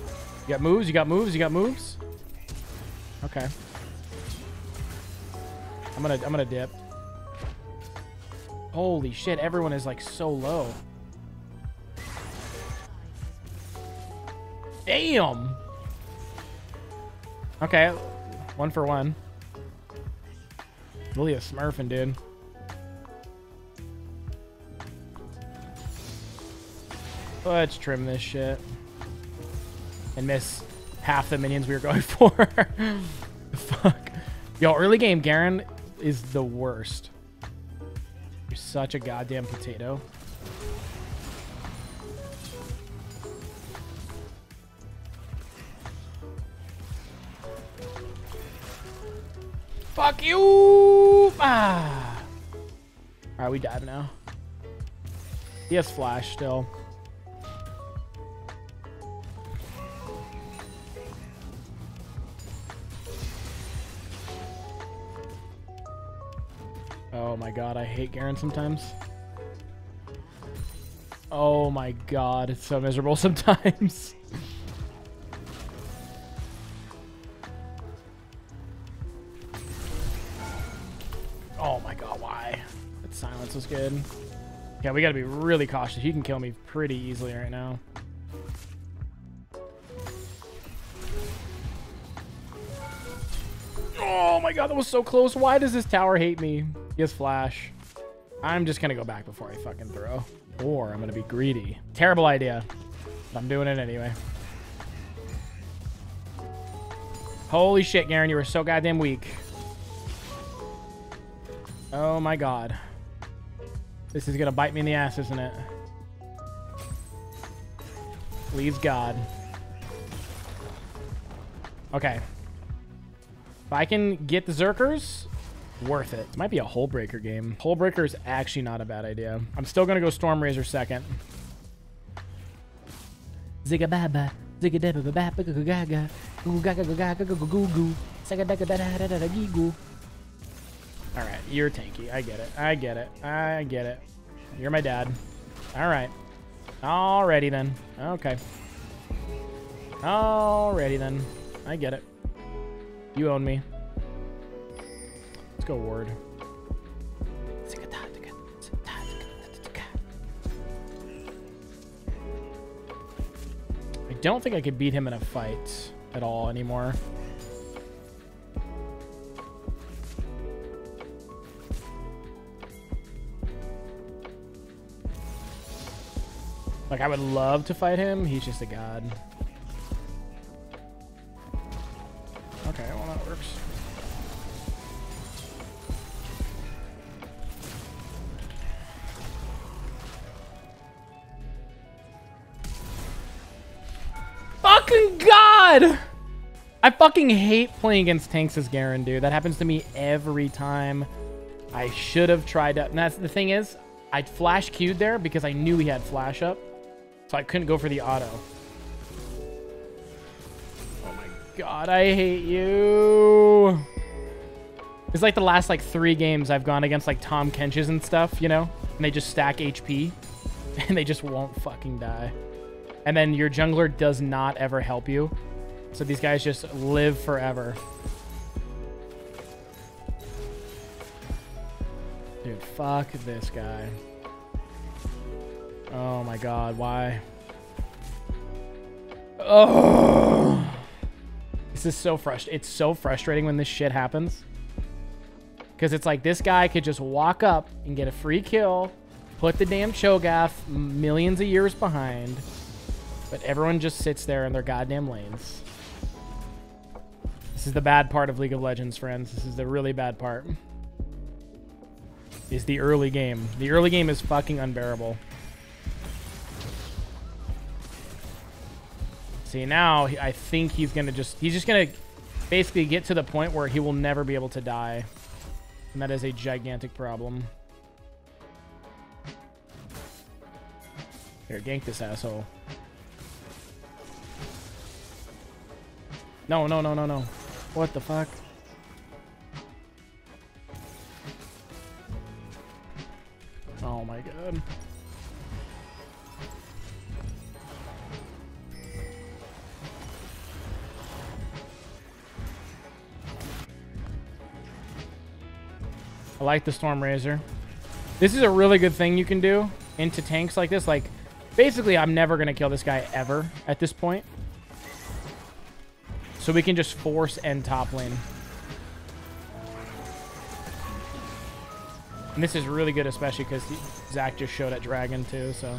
got moves, you got moves, you got moves. Okay. I'm gonna I'm gonna dip. Holy shit, everyone is like so low. Damn. Okay, one for one. Really a smurfing, dude. Let's trim this shit and miss half the minions we were going for. Fuck. Yo, early game Garen is the worst. You're such a goddamn potato. Fuck you. Ah. All right, we dive now. He has flash still. Oh my god, I hate Garen sometimes. Oh my god, it's so miserable sometimes. Oh my god, why? That silence was good. Yeah, we gotta be really cautious. He can kill me pretty easily right now. Oh my god, that was so close. Why does this tower hate me? He has flash. I'm just gonna go back before I fucking throw. Or I'm gonna be greedy. Terrible idea. But I'm doing it anyway. Holy shit, Garen, you were so goddamn weak. Oh my god. This is gonna bite me in the ass, isn't it? Please, God. Okay. If I can get the Zerkers, worth it. This might be a Hullbreaker game. Hullbreaker is actually not a bad idea. I'm still gonna go Storm Razor second. Zigga baba, zigga da ba ba ba ga ga ga ga ga ga ga goo goo. Saga da da da da da goo. All right, you're tanky. I get it. I get it. I get it. You're my dad. All right. Alrighty then. Okay. Alrighty then. I get it. You own me. Let's go ward. I don't think I could beat him in a fight at all anymore. Like, I would love to fight him. He's just a god. Okay, well, that works. Fucking god! I fucking hate playing against tanks as Garen, dude. That happens to me every time. I should have tried up. And that's the thing is, I flash Q'd there because I knew he had flash up. So I couldn't go for the auto. Oh my god, I hate you. It's like the last like three games I've gone against like Tom Kenches and stuff, you know? And they just stack H P. And they just won't fucking die. And then your jungler does not ever help you. So these guys just live forever. Dude, fuck this guy. Oh my god, why? Oh, this is so frustrating. It's so frustrating when this shit happens. Because it's like this guy could just walk up and get a free kill, put the damn Cho'Gath millions of years behind, but everyone just sits there in their goddamn lanes. This is the bad part of League of Legends, friends. This is the really bad part. Is the early game. The early game is fucking unbearable. See, now I think he's gonna just he's just gonna basically get to the point where he will never be able to die, and that is a gigantic problem. Here, gank this asshole. No, no, no, no, no. What the fuck? Oh my god. I like the Storm Razor. This is a really good thing you can do into tanks like this. Like, basically, I'm never going to kill this guy ever at this point. So we can just force end top lane. And this is really good, especially because Zach just showed at Dragon, too, so.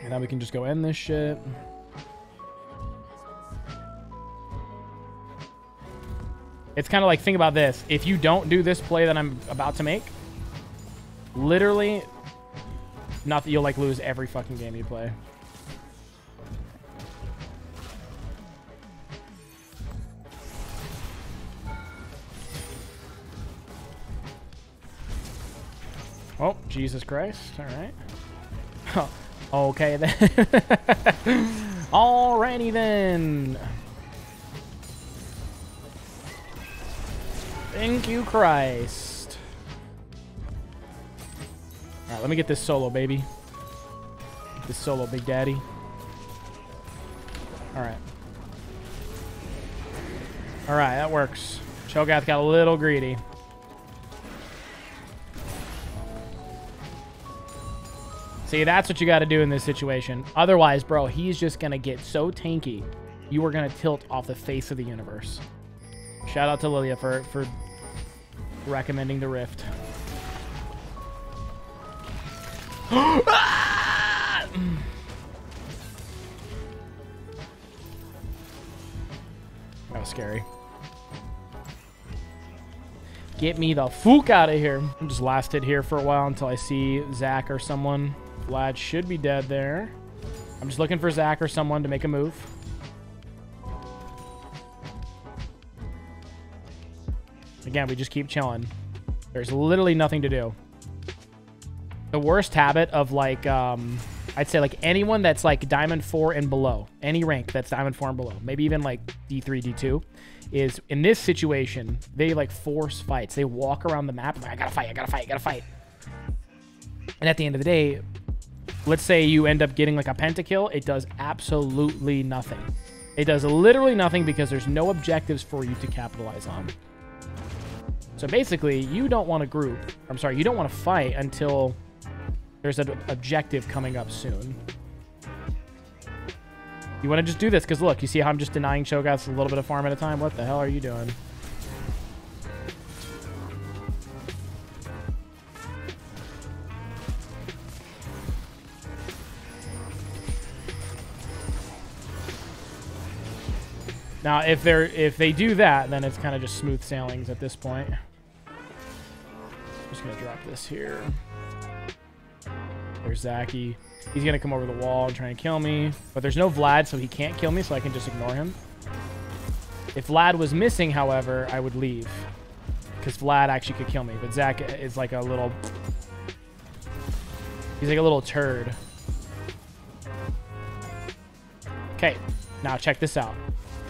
And now we can just go end this shit. It's kind of like, think about this. If you don't do this play that I'm about to make, literally, not that you'll, like, lose every fucking game you play. Oh, Jesus Christ. All right. Oh, okay, then. Alrighty, then. Thank you, Christ. Alright, let me get this solo, baby. Get this solo, Big Daddy. Alright. Alright, that works. Cho'Gath got a little greedy. See, that's what you got to do in this situation. Otherwise, bro, he's just going to get so tanky, you are going to tilt off the face of the universe. Shout out to Lilia for, for recommending the Rift. Ah! That was scary. Get me the fuck out of here. I'm just last hit here for a while until I see Zach or someone. Vlad should be dead there. I'm just looking for Zach or someone to make a move. Again, we just keep chilling. There's literally nothing to do. The worst habit of like, um, I'd say like anyone that's like Diamond four and below, any rank that's Diamond four and below, maybe even like D three, D two, is in this situation, they like force fights. They walk around the map and like, I gotta fight, I gotta fight, I gotta fight. And at the end of the day, let's say you end up getting like a pentakill. It does absolutely nothing. It does literally nothing because there's no objectives for you to capitalize on. So basically, you don't want to group. I'm sorry, you don't want to fight until there's an objective coming up soon. You want to just do this because look, you see how I'm just denying Cho'Gath's a little bit of farm at a time? What the hell are you doing? Now, if they're if they do that, then it's kind of just smooth sailings at this point. I'm just gonna drop this here. There's Zaki. He's gonna come over the wall and try and kill me, but there's no Vlad, so he can't kill me, so I can just ignore him. If Vlad was missing, however, I would leave because Vlad actually could kill me. But Zach is like a little, he's like a little turd. Okay, now check this out.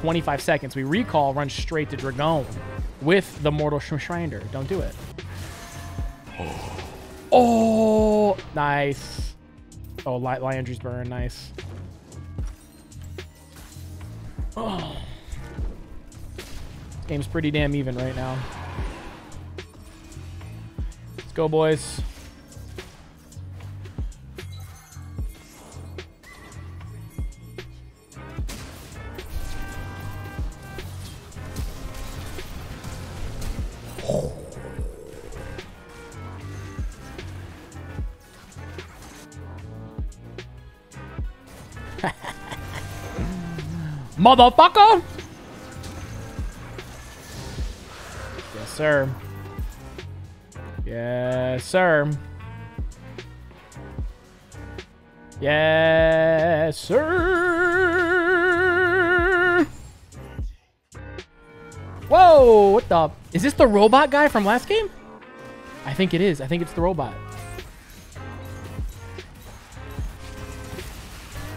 twenty-five seconds. We recall, run straight to Dragon with the Mortal Reminder. Don't do it. Oh, nice. Oh, Liandra's burn. Nice. Oh. This game's pretty damn even right now. Let's go, boys. Motherfucker! Yes, sir. Yes, sir. Yes, sir. Whoa, what the? Is this the robot guy from last game? I think it is. I think it's the robot.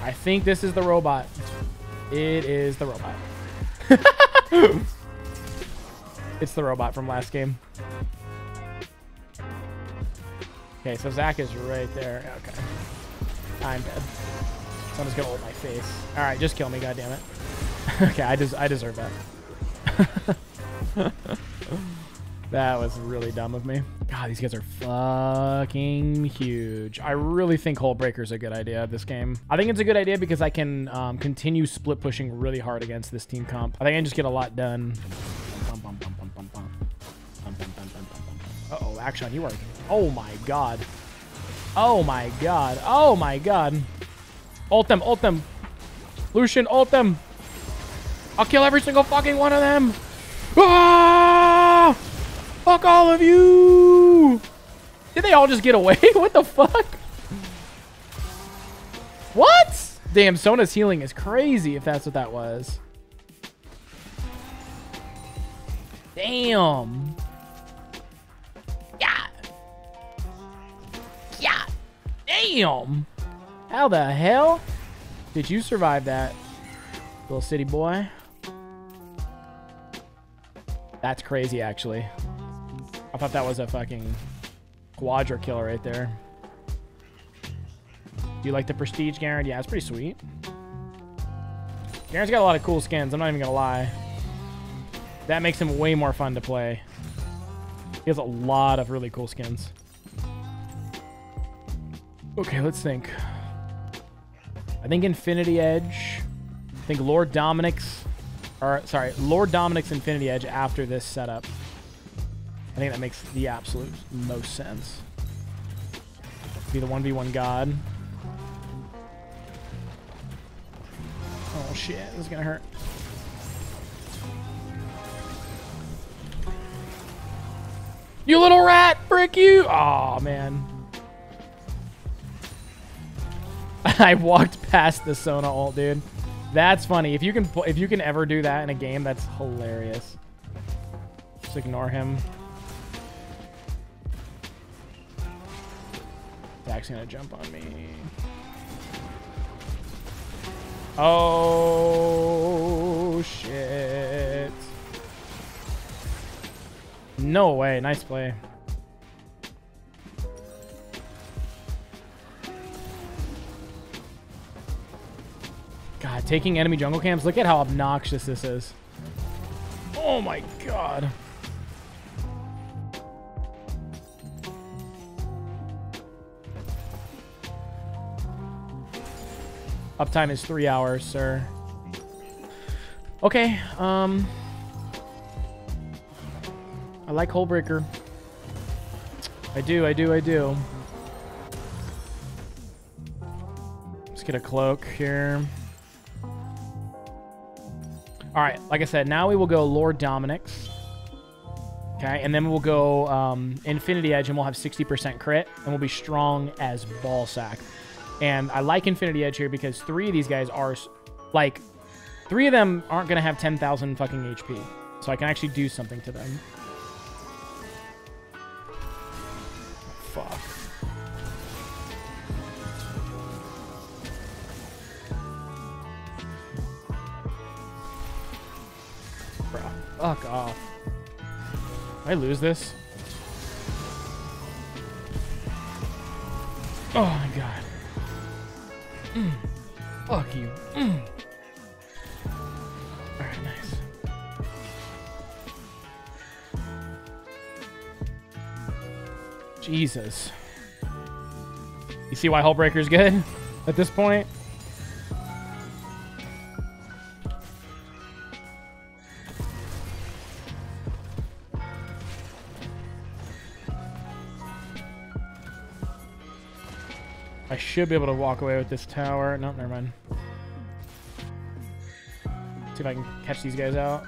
I think this is the robot. It is the robot. It's the robot from last game. Okay, so Zach is right there. Okay. I'm dead. So I'm just gonna hold my face. Alright, just kill me, goddammit. Okay, I des- I deserve that. That was really dumb of me. God, these guys are fucking huge. I really think Hullbreaker is a good idea this game. I think it's a good idea because I can um, continue split pushing really hard against this team comp. I think I can just get a lot done. Uh-oh, action, you are... Oh my God. Oh my God. Oh my God. Ult them, ult them. Lucian, ult them. I'll kill every single fucking one of them. Ah! Fuck all of you! Did they all just get away? What the fuck? What? Damn, Sona's healing is crazy if that's what that was. Damn. Yeah. Yeah. Damn. How the hell did you survive that, little city boy? That's crazy, actually. I thought that was a fucking quadra kill right there. Do you like the prestige, Garen? Yeah, it's pretty sweet. Garen's got a lot of cool skins, I'm not even gonna lie. That makes him way more fun to play. He has a lot of really cool skins. Okay, let's think. I think Infinity Edge. I think Lord Dominic's. Or, sorry, Lord Dominic's Infinity Edge after this setup. I think that makes the absolute most sense. Be the one v one god. Oh, shit. This is gonna hurt. You little rat! Frick you! Aw, oh, man. I walked past the Sona ult, dude. That's funny. If you can, if you can ever do that in a game, that's hilarious. Just ignore him. Zach's gonna jump on me. Oh shit! No way. Nice play. God, taking enemy jungle camps. Look at how obnoxious this is. Oh my god. Uptime is three hours, sir. Okay. Um. I like Hullbreaker. I do. I do. I do. Let's get a cloak here. All right, like I said, now we will go Lord Dominic's, okay? And then we'll go um, Infinity Edge, and we'll have sixty percent crit, and we'll be strong as ballsack. And I like Infinity Edge here because three of these guys are, like, three of them aren't going to have ten thousand fucking H P, so I can actually do something to them. Fuck. Fuck off. Did I lose this? Oh my god. Mm. Fuck you. Mm. Alright, nice. Jesus. You see why Hullbreaker's good at this point? I should be able to walk away with this tower. No, nope, never mind. See if I can catch these guys out.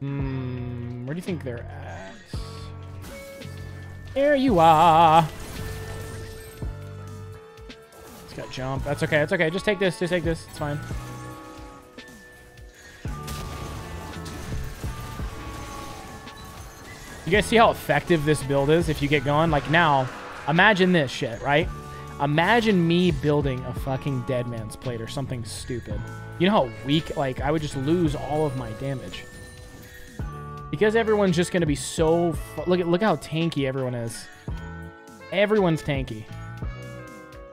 Hmm, where do you think they're at? There you are. It's got jump. That's okay. That's okay. Just take this. Just take this. It's fine. You guys see how effective this build is if you get going? Like, now, imagine this shit, right? Imagine me building a fucking Dead Man's Plate or something stupid. You know how weak, like, I would just lose all of my damage. Because everyone's just going to be so... Look at look how tanky everyone is. Everyone's tanky.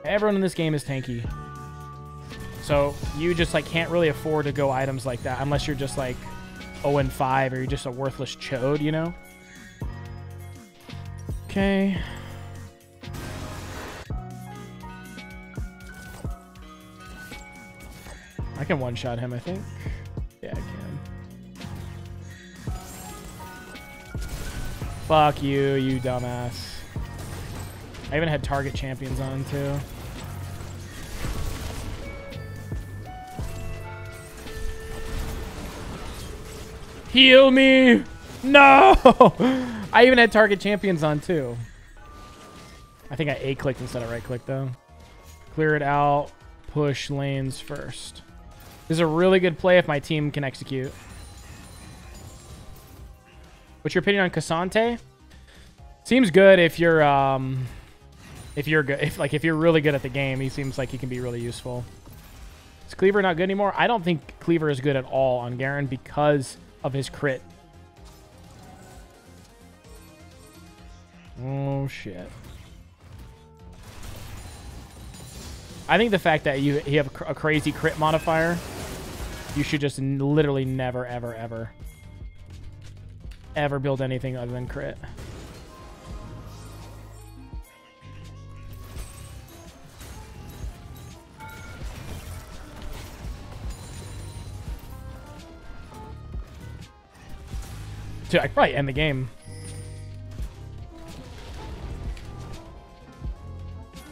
Everyone in this game is tanky. So, you just, like, can't really afford to go items like that unless you're just, like, oh and five or you're just a worthless chode, you know? Okay. I can one-shot him, I think. Yeah, I can. Fuck you, you dumbass. I even had target champions on, too. Heal me! No! I even had target champions on, too. I think I A-clicked instead of right-clicked, though. Clear it out. Push lanes first. This is a really good play if my team can execute. What's your opinion on K'Sante? Seems good if you're, um... If you're good. If, like, if you're really good at the game, he seems like he can be really useful. Is Cleaver not good anymore? I don't think Cleaver is good at all on Garen because of his crit. Oh, shit. I think the fact that you, you have a crazy crit modifier, you should just literally never, ever, ever, ever build anything other than crit. Dude, I could probably end the game.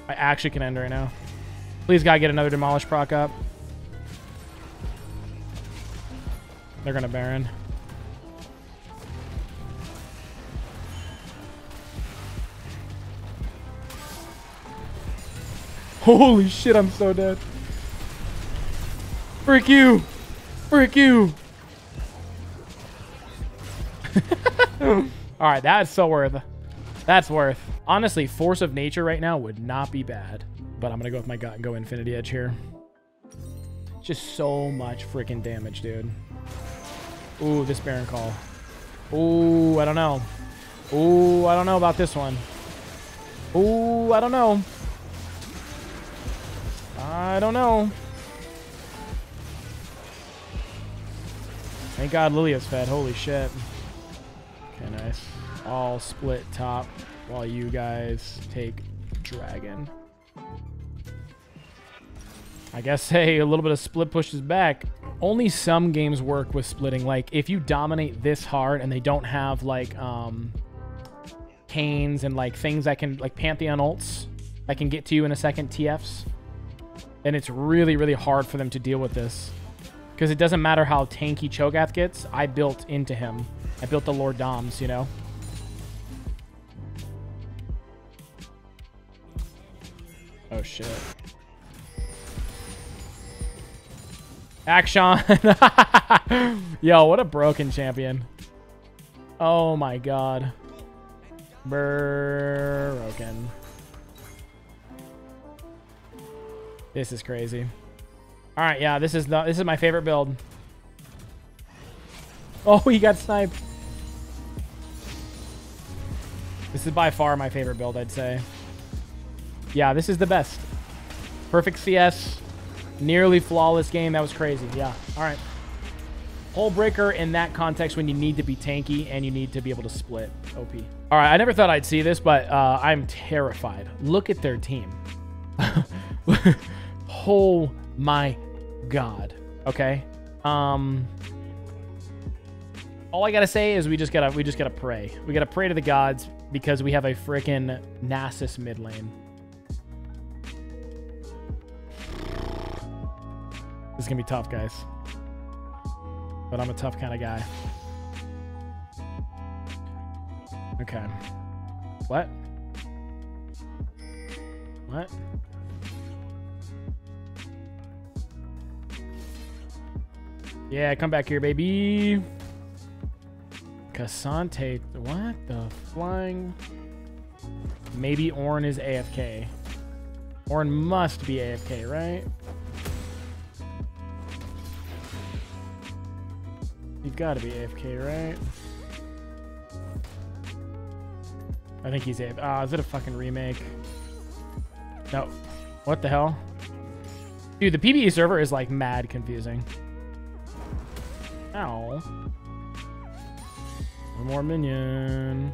I actually can end right now. Please, gotta get another Demolish proc up. They're gonna Baron. Holy shit, I'm so dead. Frick you! Frick you! Alright, that's so worth. That's worth. Honestly, Force of Nature right now would not be bad. But I'm going to go with my gut and go Infinity Edge here. Just so much freaking damage, dude. Ooh, this Baron call. Ooh, I don't know. Ooh, I don't know about this one. Ooh, I don't know. I don't know. Thank God Lilia's fed. Holy shit. Okay, nice. I'll split top while you guys take Dragon. I guess, hey, a little bit of split pushes back. Only some games work with splitting. Like, if you dominate this hard and they don't have, like, um, canes and, like, things that can, like, Pantheon ults that can get to you in a second T Fs, then it's really, really hard for them to deal with this. Because it doesn't matter how tanky Cho'Gath gets. I built into him. I built the Lord Doms, you know? Oh, shit. Action. Yo, what a broken champion. Oh my god. Broken. This is crazy. All right, yeah, this is the this is my favorite build. Oh, he got sniped. This is by far my favorite build, I'd say. Yeah, this is the best. Perfect C S. Nearly flawless game. That was crazy. Yeah. All right. Hullbreaker in that context when you need to be tanky and you need to be able to split O P. All right. I never thought I'd see this, but uh, I'm terrified. Look at their team. Oh my God. Okay. Um. All I gotta say is we just gotta we just gotta pray. We gotta pray to the gods because we have a freaking Nasus mid lane. This is going to be tough, guys. But I'm a tough kind of guy. Okay. What? What? Yeah, come back here, baby. K'Sante. What the flying? Maybe Ornn is A F K. Ornn must be A F K, right? You've got to be A F K, right? I think he's A F K. Ah, oh, is it a fucking remake? No. What the hell? Dude, the P B E server is like mad confusing. Ow. One more minion.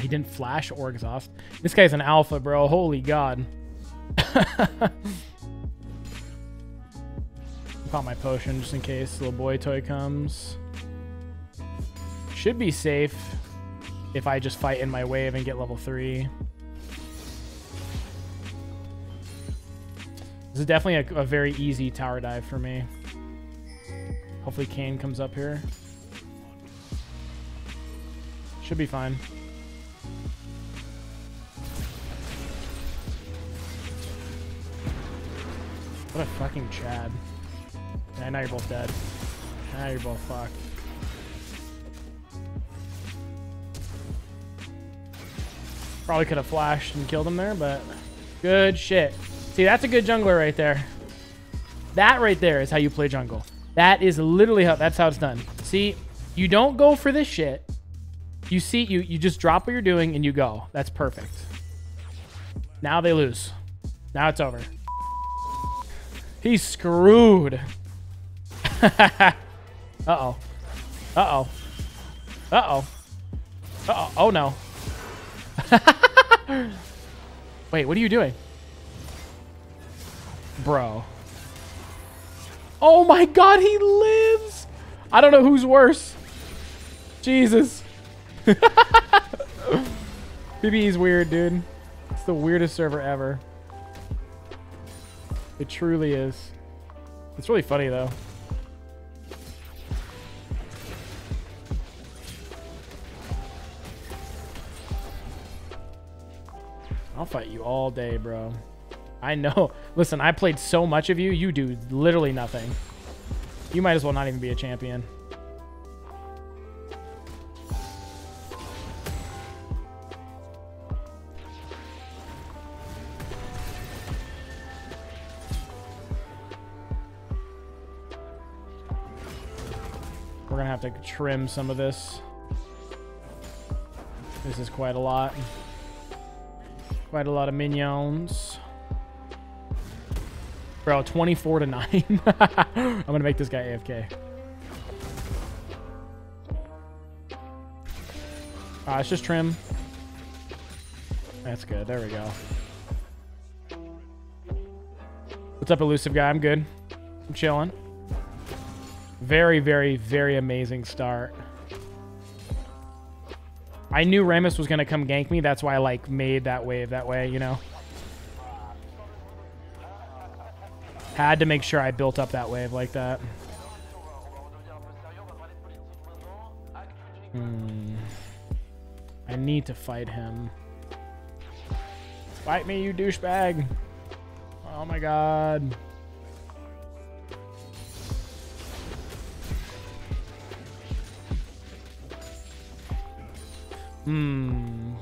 He didn't flash or exhaust. This guy's an alpha, bro. Holy god. Pop my potion just in case little boy toy comes. Should be safe if I just fight in my wave and get level three. This is definitely a, a very easy tower dive for me. Hopefully Kane comes up here. Should be fine. What a fucking Chad. Yeah, now you're both dead. Now you're both fucked. Probably could have flashed and killed him there, but good shit. See, that's a good jungler right there. That right there is how you play jungle. That is literally how, that's how it's done. See, you don't go for this shit. You see, you, you just drop what you're doing and you go. That's perfect. Now they lose. Now it's over. He's screwed. Uh-oh. Uh-oh. Uh-oh. Uh-oh. Oh, no. Wait, what are you doing? Bro. Oh, my God, he lives. I don't know who's worse. Jesus. P B E's weird, dude. It's the weirdest server ever. It truly is. It's really funny, though. I'll fight you all day, bro. I know. Listen, I played so much of you. You do literally nothing. You might as well not even be a champion. We're gonna have to trim some of this. This is quite a lot. Quite a lot of minions. Bro, twenty-four to nine. I'm gonna make this guy A F K. Ah, it's just trim. That's good. There we go. What's up, elusive guy? I'm good. I'm chilling. Very, very, very amazing start. I knew Rammus was gonna come gank me. That's why I like made that wave that way, you know. Had to make sure I built up that wave like that. Hmm. I need to fight him. Fight me, you douchebag. Oh my God. Hmm.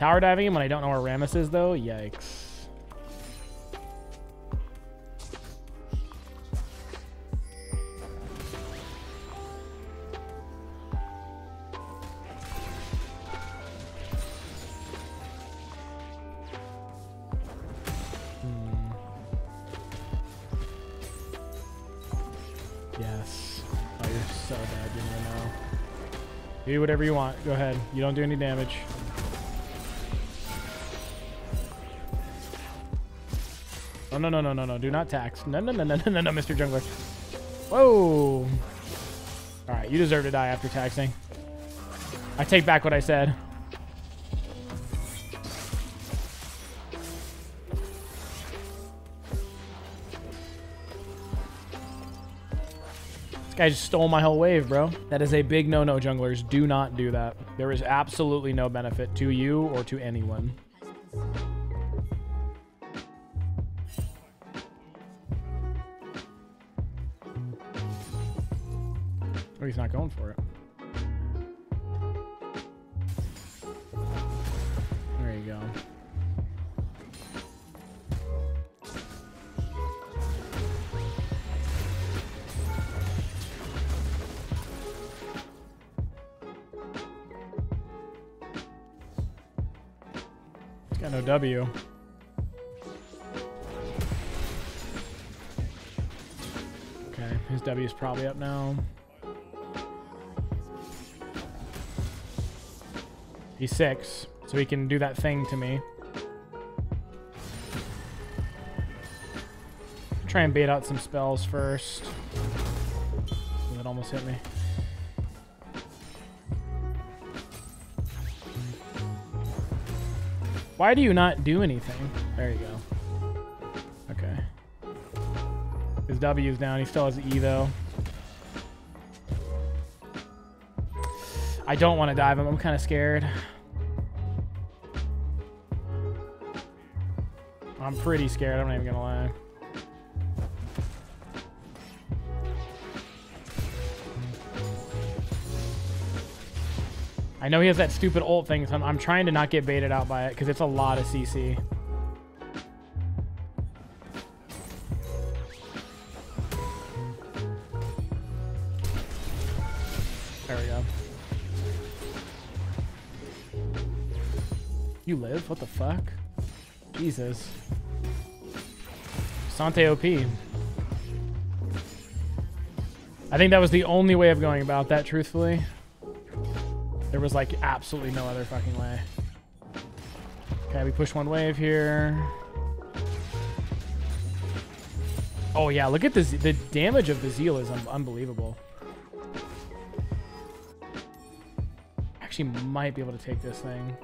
Tower diving him when I don't know where Rammus is, though? Yikes. Do whatever you want. Go ahead. You don't do any damage. Oh, no, no, no, no, no. Do not tax. No, no, no, no, no, no, no, Mister Jungler. Whoa. All right. You deserve to die after taxing. I take back what I said. I just stole my whole wave, bro. That is a big no-no, junglers. Do not do that. There is absolutely no benefit to you or to anyone. Oh, he's not going for it. There you go. Got no W. Okay, his W is probably up now. He's six, so he can do that thing to me. Try and bait out some spells first. That almost hit me. Why do you not do anything? There you go. Okay. His W is down. He still has E, though. I don't want to dive him. I'm kind of scared. I'm pretty scared. I'm not even going to lie. I know he has that stupid ult thing, so I'm, I'm trying to not get baited out by it because it's a lot of C C. There we go. You live? What the fuck? Jesus. K'Sante O P. I think that was the only way of going about that, truthfully. There was like absolutely no other fucking way. Okay, we push one wave here. Oh yeah, look at this. The damage of the Zeal is un unbelievable. Actually might be able to take this thing.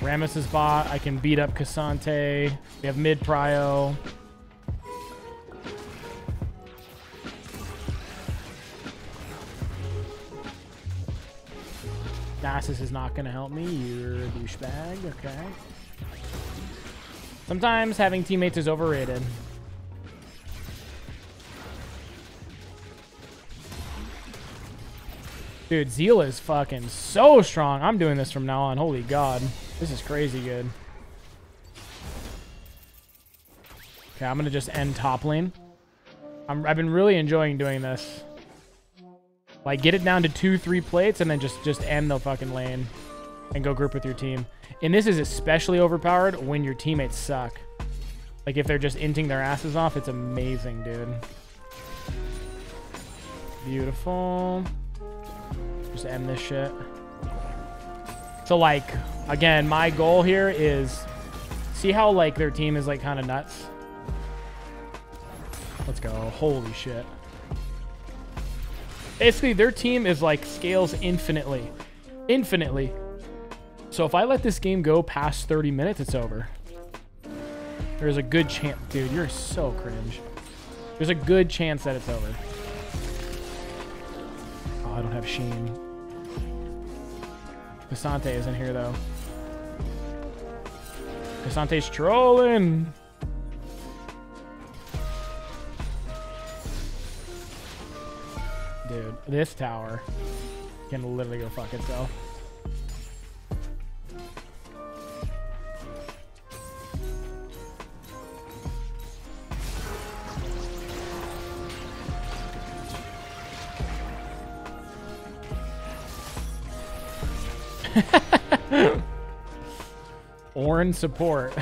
Rammus is bot. I can beat up K'Sante. We have mid prio. Nasus is not going to help me. You're a douchebag. Okay. Sometimes having teammates is overrated. Dude, Zeal is fucking so strong. I'm doing this from now on. Holy God. This is crazy good. Okay, I'm going to just end top lane. I'm, I've been really enjoying doing this. Like, get it down to two, three plates, and then just, just end the fucking lane. And go group with your team. And this is especially overpowered when your teammates suck. Like, if they're just inting their asses off, it's amazing, dude. Beautiful. Just end this shit. So like, again, my goal here is see how like their team is like kind of nuts. Let's go. Holy shit. Basically their team is like scales infinitely, infinitely. So if I let this game go past thirty minutes, it's over. There's a good chance, dude, you're so cringe. There's a good chance that it's over. I don't have Sheen. K'Sante is in here though. Kassante's trolling. Dude, this tower can literally go fuck itself. Orange support.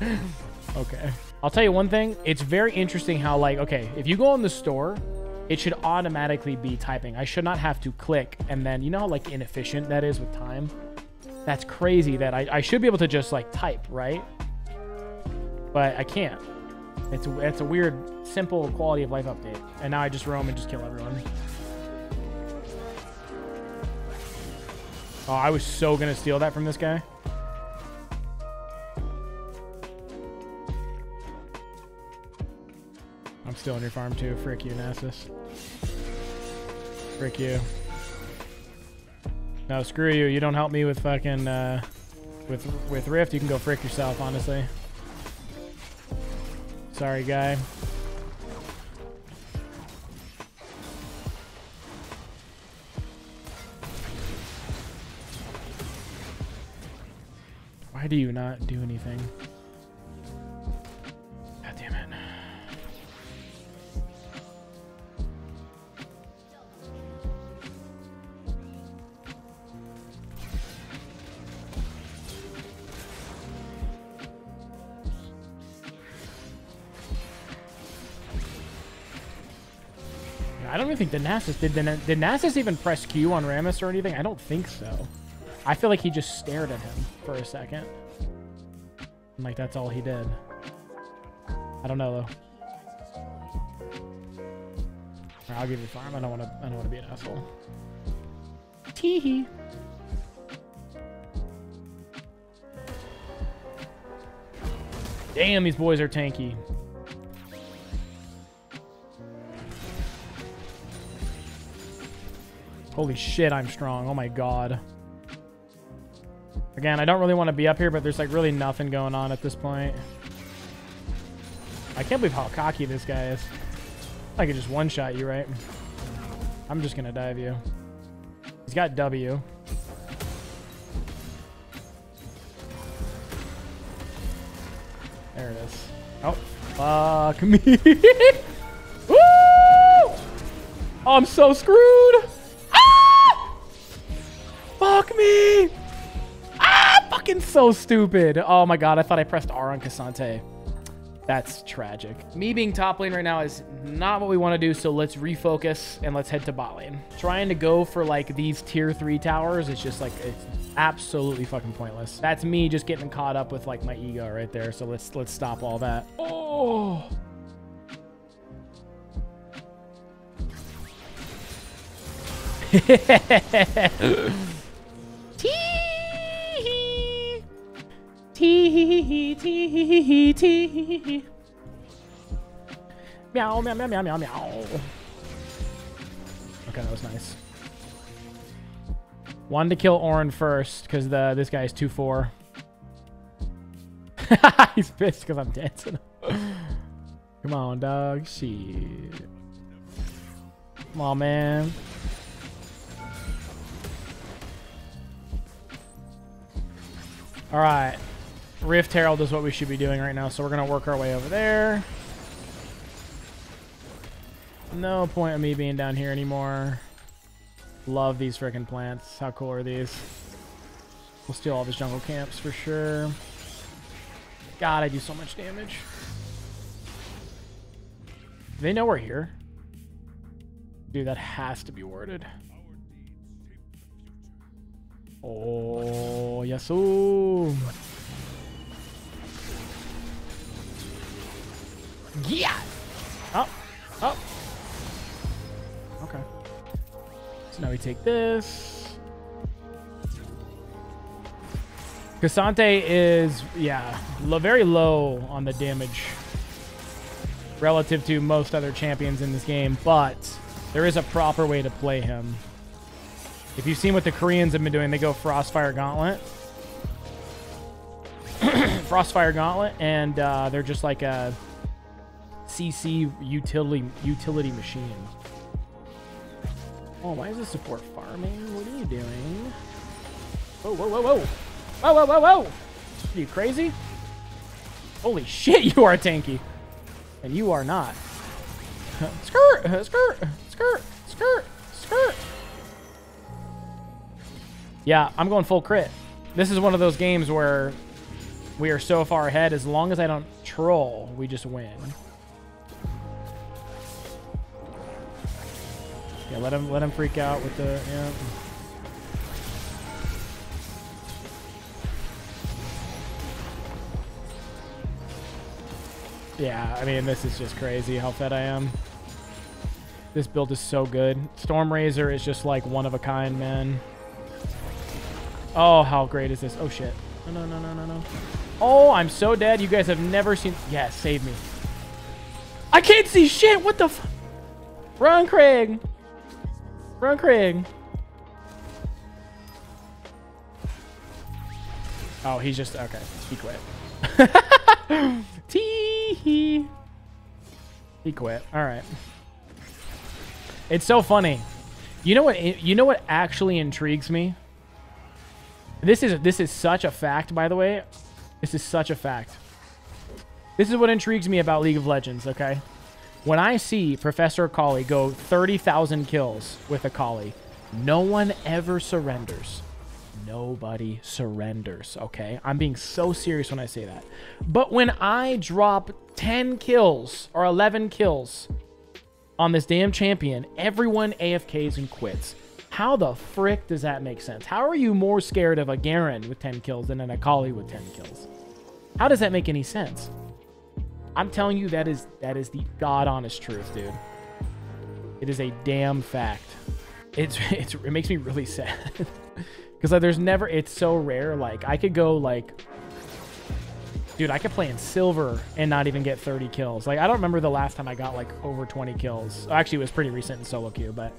Okay, I'll tell you one thing, it's very interesting how like, okay, if you go on the store, it should automatically be typing. I should not have to click, and then you know how like inefficient that is with time. That's crazy that I, I should be able to just like type, right? But I can't. It's a, it's a weird simple quality of life update, and now I just roam and just kill everyone. Oh, I was so gonna steal that from this guy. I'm still on your farm too. Frick you, Nasus. Frick you. No, screw you. You don't help me with fucking uh, with with Rift. You can go frick yourself, honestly. Sorry, guy. Why do you not do anything? God damn it. I don't even think the Nasus did. The, did Nasus even press Q on Rammus or anything? I don't think so. I feel like he just stared at him for a second. And like, that's all he did. I don't know, though. Right, I'll give you farm. I don't want to I don't want to be an asshole. Tee hee. Damn, these boys are tanky. Holy shit, I'm strong. Oh, my God. Again, I don't really want to be up here, but there's like really nothing going on at this point. I can't believe how cocky this guy is. I could just one-shot you, right? I'm just gonna dive you. He's got W. There it is. Oh, fuck me. Woo! Oh, I'm so screwed. Ah! Fuck me. Ah, fucking so stupid. Oh my God, I thought I pressed R on K'Sante. That's tragic. Me being top lane right now is not what we want to do, so let's refocus and let's head to bot lane. Trying to go for like these tier three towers, it's just like, it's absolutely fucking pointless. That's me just getting caught up with like my ego right there. So let's let's stop all that. Oh. Tee hee hee tee hee hee tee hee hee. Meow meow meow meow meow meow. Okay, that was nice. Wanted to kill Orin first because the this guy is two four. He's pissed because I'm dancing. Come on, dog. Shit. Come on, man. All right. Rift Herald is what we should be doing right now, so we're going to work our way over there. No point in me being down here anymore. Love these freaking plants. How cool are these? We'll steal all these jungle camps for sure. God, I do so much damage. Do they know we're here? Dude, that has to be worded. Oh, yes. Ooh. Yeah. Up. Up. Okay. So now we take this. K'Sante is, yeah, lo very low on the damage relative to most other champions in this game, but there is a proper way to play him. If you've seen what the Koreans have been doing, they go Frostfire Gauntlet. Frostfire Gauntlet, and uh, they're just like a C C utility utility machine. Oh, why is this support farming? What are you doing? Whoa, whoa, whoa, whoa. Whoa, whoa, whoa, whoa. Are you crazy? Holy shit, you are tanky. And you are not. Skirt, skirt, skirt, skirt, skirt. Yeah, I'm going full crit. This is one of those games where we are so far ahead. As long as I don't troll, we just win. Yeah, let him let him freak out with the. Yeah. Yeah, I mean, this is just crazy how fed I am. This build is so good. Storm Razor is just like one of a kind, man. Oh, how great is this? Oh, shit. No, no, no, no, no, no. Oh, I'm so dead. You guys have never seen... Yeah, save me. I can't see shit. What the f... Run, Craig. Run, Craig. Oh, he's just... Okay, he quit. Tee-hee. He quit. All right. It's so funny. You know what? You know what actually intrigues me? This is this is such a fact, by the way. This is such a fact. This is what intrigues me about League of Legends, okay? When I see Professor Akali go thirty thousand kills with Akali, no one ever surrenders. Nobody surrenders, okay? I'm being so serious when I say that. But when I drop ten kills or eleven kills on this damn champion, everyone A F Ks and quits. How the frick does that make sense? How are you more scared of a Garen with ten kills than an Akali with ten kills? How does that make any sense? I'm telling you, that is that is the god-honest truth, dude. It is a damn fact. It's, it's it makes me really sad because like, there's never. It's so rare. Like I could go like, dude, I could play in silver and not even get thirty kills. Like I don't remember the last time I got like over twenty kills. Actually, it was pretty recent in solo queue, but.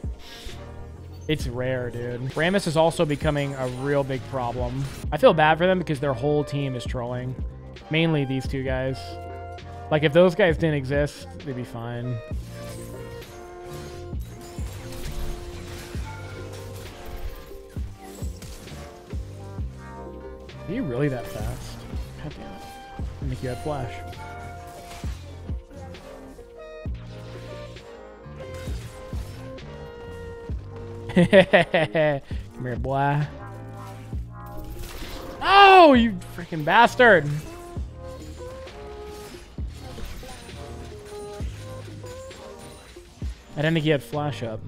It's rare, dude. Rammus is also becoming a real big problem. I feel bad for them because their whole team is trolling. Mainly these two guys. Like, if those guys didn't exist, they'd be fine. Are you really that fast? God damn it. I think you had flash. Come here, boy. Oh, you freaking bastard! I didn't think he had flash up.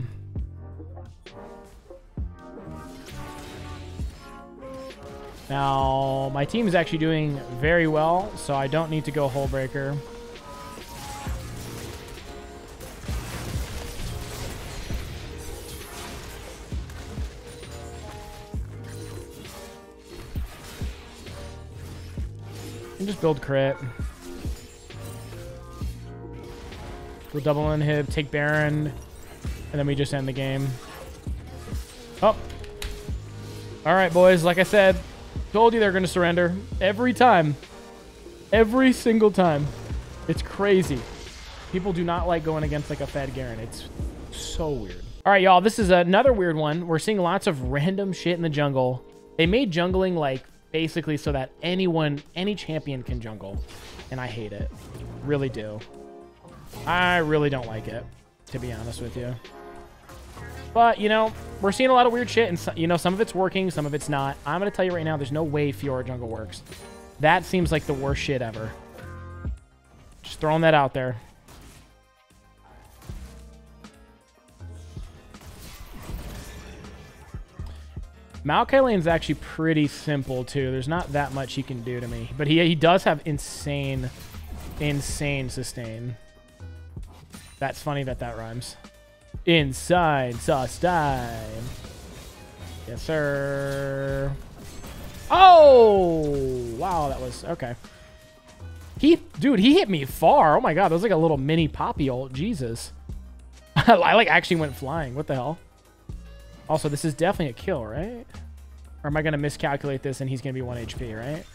Now, my team is actually doing very well, so I don't need to go Hullbreaker. And just build crit. We'll double inhib, take Baron, and then we just end the game. Oh. All right, boys. Like I said, told you they're going to surrender every time. Every single time. It's crazy. People do not like going against like a fed Garen. It's so weird. All right, y'all. This is another weird one. We're seeing lots of random shit in the jungle. They made jungling like basically so that anyone, any champion can jungle. And I hate it. Really do. I really don't like it, to be honest with you. But, you know, we're seeing a lot of weird shit, and, so, you know, some of it's working, some of it's not. I'm going to tell you right now, there's no way Fiora jungle works. That seems like the worst shit ever. Just throwing that out there. Kayle is actually pretty simple, too. There's not that much he can do to me. But he, he does have insane, insane sustain. That's funny that that rhymes. Inside sauce time. Yes, sir. Oh, wow, that was okay. He, dude, he hit me far. Oh my God, that was like a little mini poppy ult. Jesus. I like actually went flying. What the hell? Also, this is definitely a kill, right? Or am I gonna miscalculate this and he's gonna be one H P, right?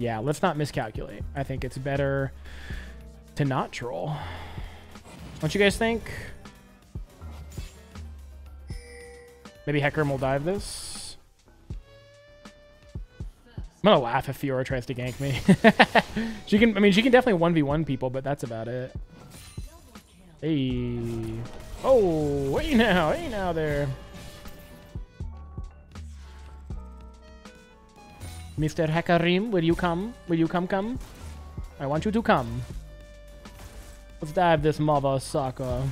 Yeah, let's not miscalculate. I think it's better to not troll. Don't you guys think? Maybe Hecarim will dive this. I'm gonna laugh if Fiora tries to gank me. She can, I mean, she can definitely one v one people, but that's about it. Hey. Oh, hey now, hey now there. Mister Hecarim, will you come? Will you come, come? I want you to come. Let's dive this mother sucker.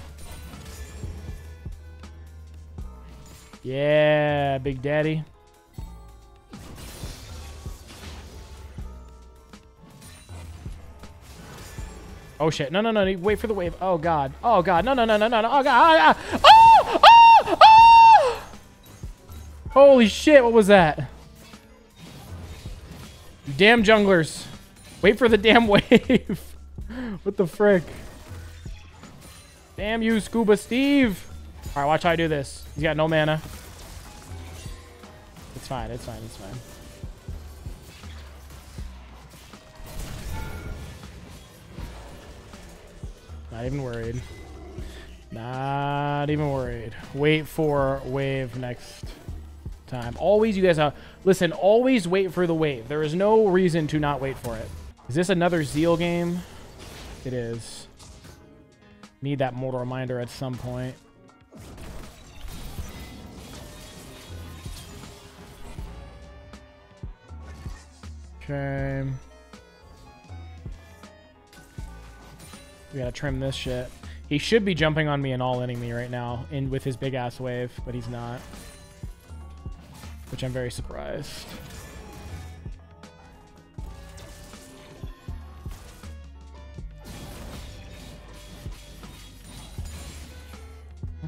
Yeah, Big Daddy. Oh shit! No, no, no! Wait for the wave. Oh god! Oh god! No, no, no, no, no! Oh god! Oh! Oh! Oh! Oh! Holy shit! What was that? Damn junglers! Wait for the damn wave! What the frick? Damn you, Scuba Steve. All right, watch how I do this. He's got no mana. It's fine. It's fine. It's fine. Not even worried. Not even worried. Wait for wave next time. Always, you guys, uh, listen, always wait for the wave. There is no reason to not wait for it. Is this another Zeal game? It is. Need that Mortal Reminder at some point. Okay. We gotta trim this shit. He should be jumping on me and all-inning me right now in with his big ass wave, but he's not. Which I'm very surprised.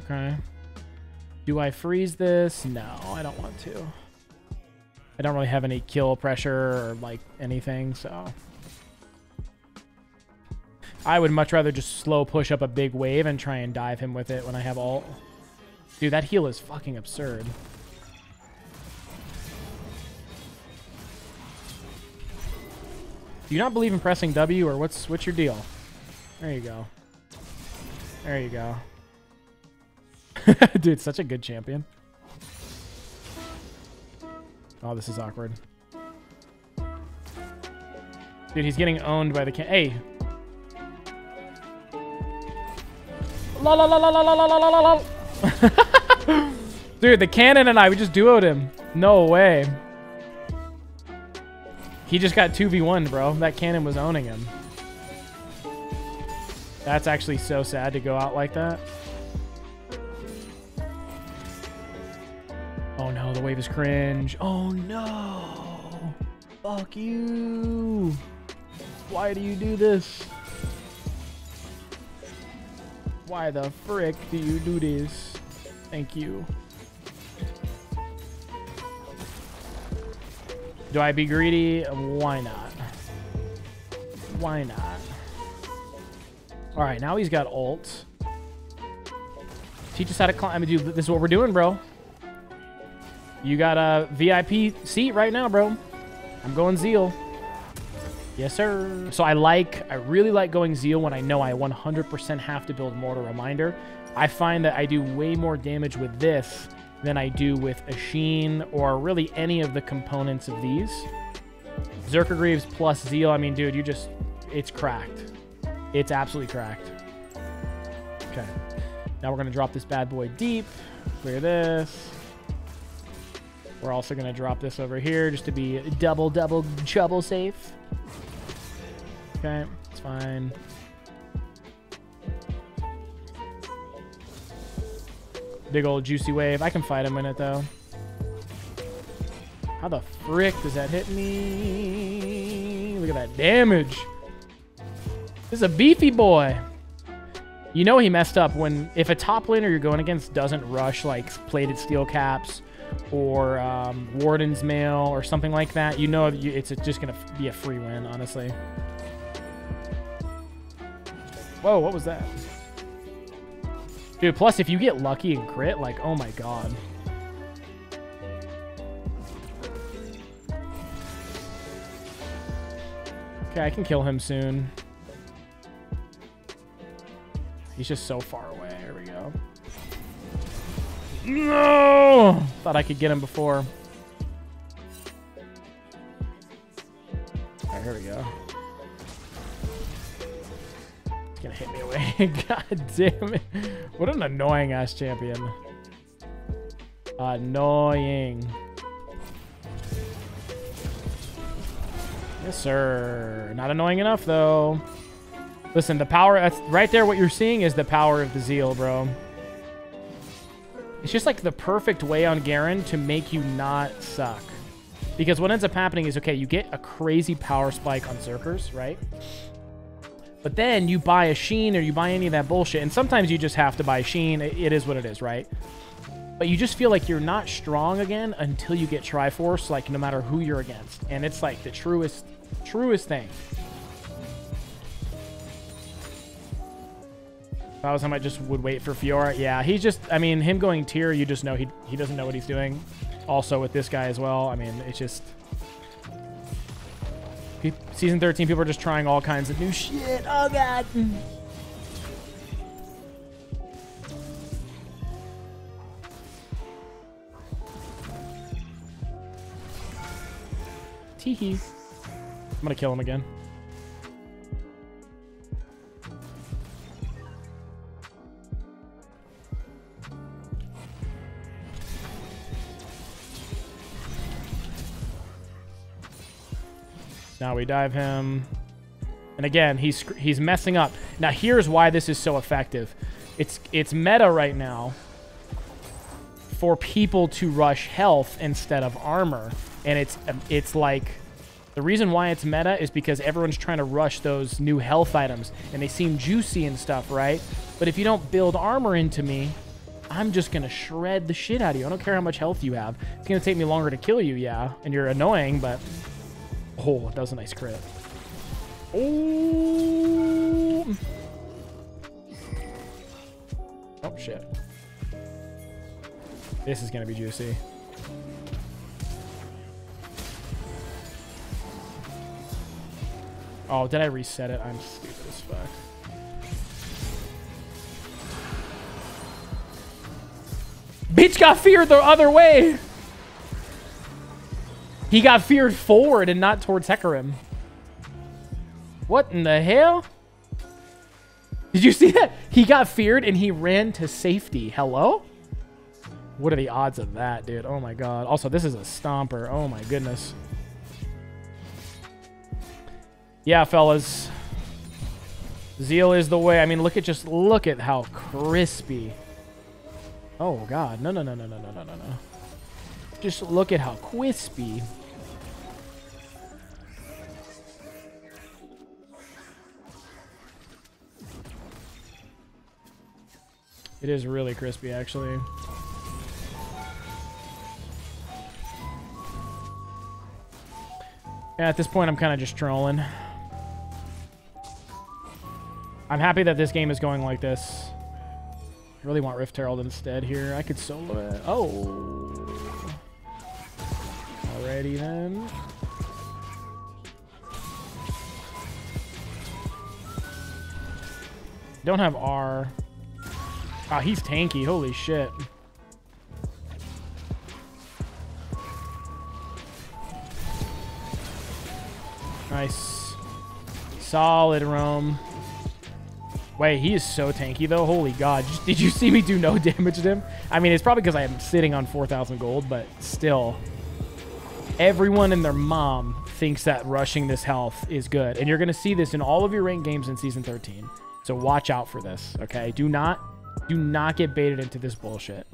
Okay. Do I freeze this? No, I don't want to. I don't really have any kill pressure or like anything, so I would much rather just slow push up a big wave and try and dive him with it when I have ult. Dude, that heal is fucking absurd. Do you not believe in pressing W, or what's what's your deal? There you go. There you go. Dude, such a good champion. Oh, this is awkward. Dude, he's getting owned by the can- Hey! La la la la la la la la la. Dude, the cannon and I, we just duoed him. No way. He just got two v one, bro. That cannon was owning him. That's actually so sad to go out like that. Oh no, the wave is cringe. Oh no. Fuck you. Why do you do this? Why the frick do you do this? Thank you. Do I be greedy? Why not? Why not? All right, now he's got ult. Teach us how to climb. I mean, dude, this is what we're doing, bro. You got a V I P seat right now, bro. I'm going Zeal. Yes, sir. So I like, I really like going Zeal when I know I one hundred percent have to build Mortal Reminder. I find that I do way more damage with this than I do with Ashin or really any of the components of these. Zerkergreaves plus Zeal, I mean, dude, you just, it's cracked. It's absolutely cracked. Okay. Now we're going to drop this bad boy deep. Clear this. We're also going to drop this over here just to be double, double, trouble safe. Okay, it's fine. Big old juicy wave. I can fight him in it, though. How the frick does that hit me? Look at that damage. This is a beefy boy. You know he messed up when, if a top laner you're going against doesn't rush, like, plated steel caps or um, Warden's Mail or something like that, you know it's just going to be a free win, honestly. Whoa, what was that? Dude, plus if you get lucky and crit, like, oh my god. Okay, I can kill him soon. He's just so far away. Here we go. No! Thought I could get him before. Alright, here we go. It's gonna hit me away. God damn it. What an annoying ass champion. Annoying. Yes, sir. Not annoying enough, though. Listen, the power, that's right there, what you're seeing is the power of the Zeal, bro. It's just like the perfect way on Garen to make you not suck. Because what ends up happening is, okay, you get a crazy power spike on Zerkers, right? But then you buy a Sheen or you buy any of that bullshit. And sometimes you just have to buy Sheen. It is what it is, right? But you just feel like you're not strong again until you get Triforce, like no matter who you're against. And it's like the truest, truest thing. If I was him, I just would wait for Fiora. Yeah, he's just, I mean, him going tier, you just know he he doesn't know what he's doing. Also with this guy as well. I mean, it's just... Season thirteen, people are just trying all kinds of new shit. Oh, God. Teehee. I'm gonna kill him again. Now we dive him. And again, he's he's messing up. Now here's why this is so effective. It's it's meta right now for people to rush health instead of armor. And it's it's like the reason why it's meta is because everyone's trying to rush those new health items and they seem juicy and stuff, right? But if you don't build armor into me, I'm just going to shred the shit out of you. I don't care how much health you have. It's going to take me longer to kill you, yeah. And you're annoying, but... Oh, that was a nice crit. Oh, oh shit. This is going to be juicy. Oh, did I reset it? I'm stupid as fuck. Bitch got feared the other way. He got feared forward and not towards Hecarim. What in the hell? Did you see that? He got feared and he ran to safety. Hello? What are the odds of that, dude? Oh my god. Also, this is a stomper. Oh my goodness. Yeah, fellas. Zeal is the way. I mean, look at just look at how crispy. Oh god. No, no, no, no, no, no, no, no, no. Just look at how crispy. It is really crispy, actually. Yeah, at this point, I'm kind of just trolling. I'm happy that this game is going like this. I really want Rift Herald instead here. I could solo it. Oh. Alrighty then. Don't have R. Wow, he's tanky. Holy shit. Nice. Solid roam. Wait, he is so tanky, though. Holy god. Did you see me do no damage to him? I mean, it's probably because I am sitting on four thousand gold, but still. Everyone and their mom thinks that rushing this health is good. And you're going to see this in all of your ranked games in Season thirteen. So watch out for this, okay? Do not... Do not get baited into this bullshit.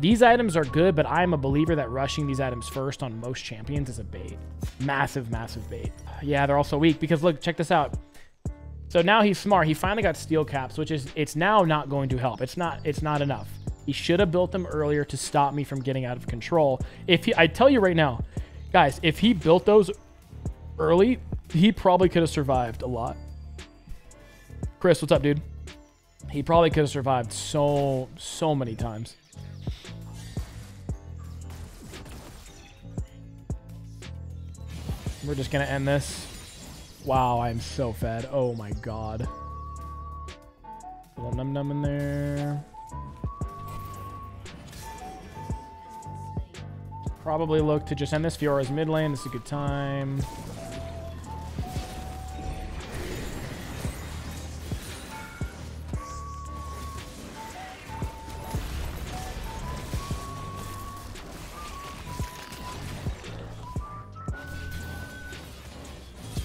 These items are good, but I'm a believer that rushing these items first on most champions is a bait. Massive, massive bait. Yeah, they're also weak because look, check this out. So now he's smart. He finally got Steel Caps, which is, it's now not going to help. It's not, it's not enough. He should have built them earlier to stop me from getting out of control. If he, I tell you right now, guys, if he built those early, he probably could have survived a lot. Chris, what's up, dude? He probably could have survived so, so many times. We're just going to end this. Wow, I'm so fed. Oh, my God. A little num-num in there. Probably look to just end this. Fiora's mid lane. This is a good time.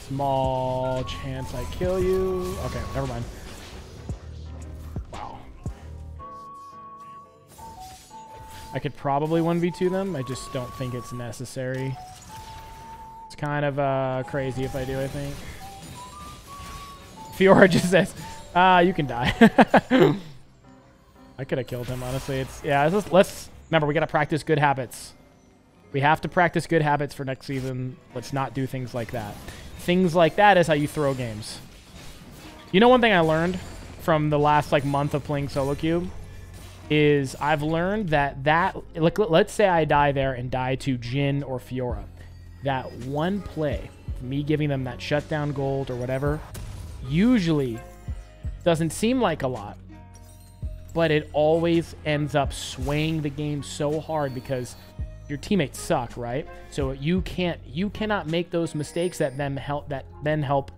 Small chance I kill you. Okay, never mind. Wow. I could probably one v two them. I just don't think it's necessary. It's kind of uh, crazy if I do, I think. Fiora just says, ah, uh, you can die. I could have killed him, honestly. It's yeah, let's, let's remember, we got to practice good habits. We have to practice good habits for next season. Let's not do things like that. Things like that is how you throw games. You know, one thing I learned from the last like month of playing solo queue is I've learned that that like, let's say I die there and die to Jhin or Fiora. That one play, me giving them that shutdown gold or whatever, usually doesn't seem like a lot, but it always ends up swaying the game so hard because your teammates suck, right? So you can't, you cannot make those mistakes that then help, that then help.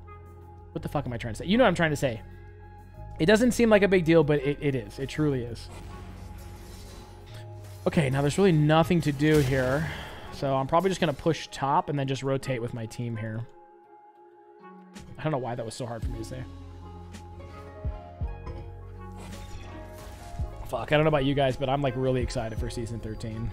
What the fuck am I trying to say? You know what I'm trying to say. It doesn't seem like a big deal, but it, it is. It truly is. Okay, now there's really nothing to do here. So I'm probably just going to push top and then just rotate with my team here. I don't know why that was so hard for me to say. Fuck, I don't know about you guys, but I'm like really excited for Season thirteen.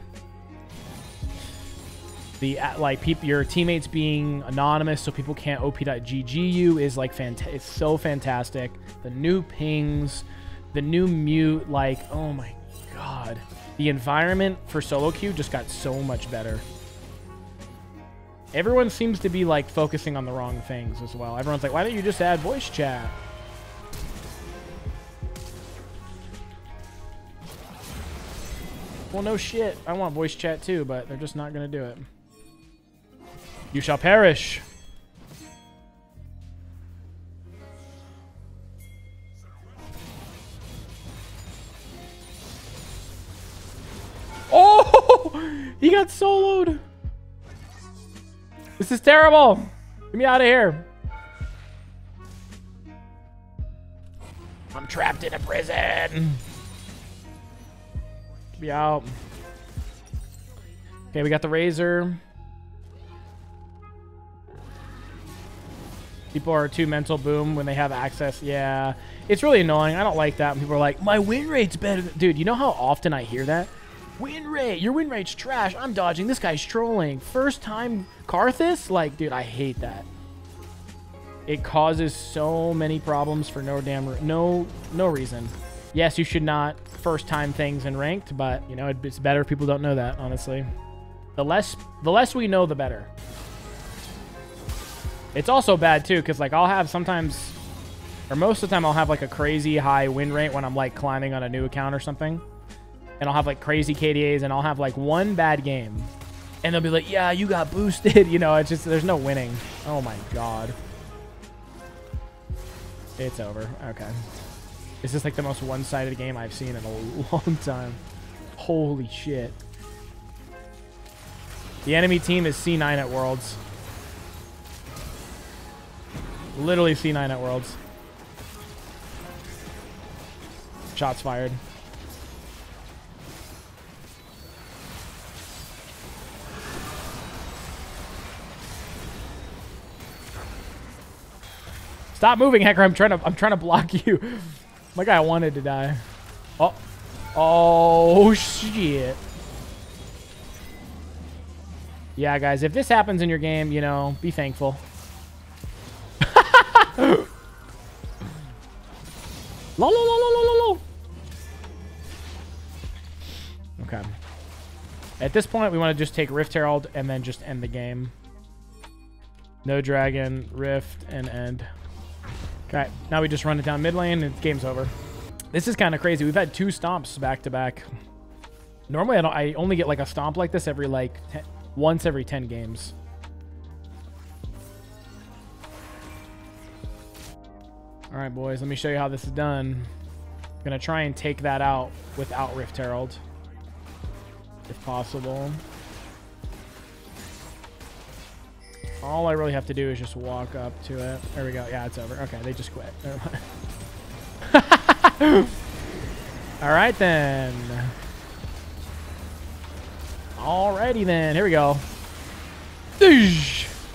The like people, your teammates being anonymous so people can't O P dot G G you is like fant it's so fantastic. The new pings, the new mute, like oh my god, the environment for solo queue just got so much better. Everyone seems to be like focusing on the wrong things as well. Everyone's like, why don't you just add voice chat? Well, no shit, I want voice chat too, but they're just not gonna do it. You shall perish. soloed. This is terrible. Get me out of here. I'm trapped in a prison. Get me out. Okay, we got the Razor. People are too mental boom when they have access. Yeah, it's really annoying. I don't like that when people are like, my win rate's better. Dude, you know how often I hear that? Win rate, your win rate's trash. I'm dodging. This guy's trolling. First time Karthus? Like, dude, I hate that. It causes so many problems for no damn, no, no reason. Yes, you should not first time things in ranked, but you know, it, it's better if people don't know that, honestly. The less, the less we know, the better. It's also bad too, because like I'll have sometimes, or most of the time I'll have like a crazy high win rate when I'm like climbing on a new account or something. And I'll have like crazy K D As and I'll have like one bad game. And they'll be like, yeah, you got boosted. You know, it's just, there's no winning. Oh my God. It's over. Okay. This is like the most one-sided game I've seen in a long time. Holy shit. The enemy team is C nine at Worlds. Literally C nine at Worlds. Shots fired. Stop moving, Hecarim. I'm trying to I'm trying to block you. My guy wanted to die. Oh. Oh shit. Yeah, guys, if this happens in your game, you know, be thankful. Lo, lo, lo, lo, lo, lo. Okay. At this point, we want to just take Rift Herald and then just end the game. No dragon, Rift, and end. Okay, now we just run it down mid lane and game's over. This is kind of crazy. We've had two stomps back to back. Normally, I, don't, I only get like a stomp like this every like ten, once every ten games. All right, boys, let me show you how this is done. I'm going to try and take that out without Rift Herald, if possible. All I really have to do is just walk up to it. There we go. Yeah, it's over. Okay, they just quit. All right, then. Alrighty, then. Here we go.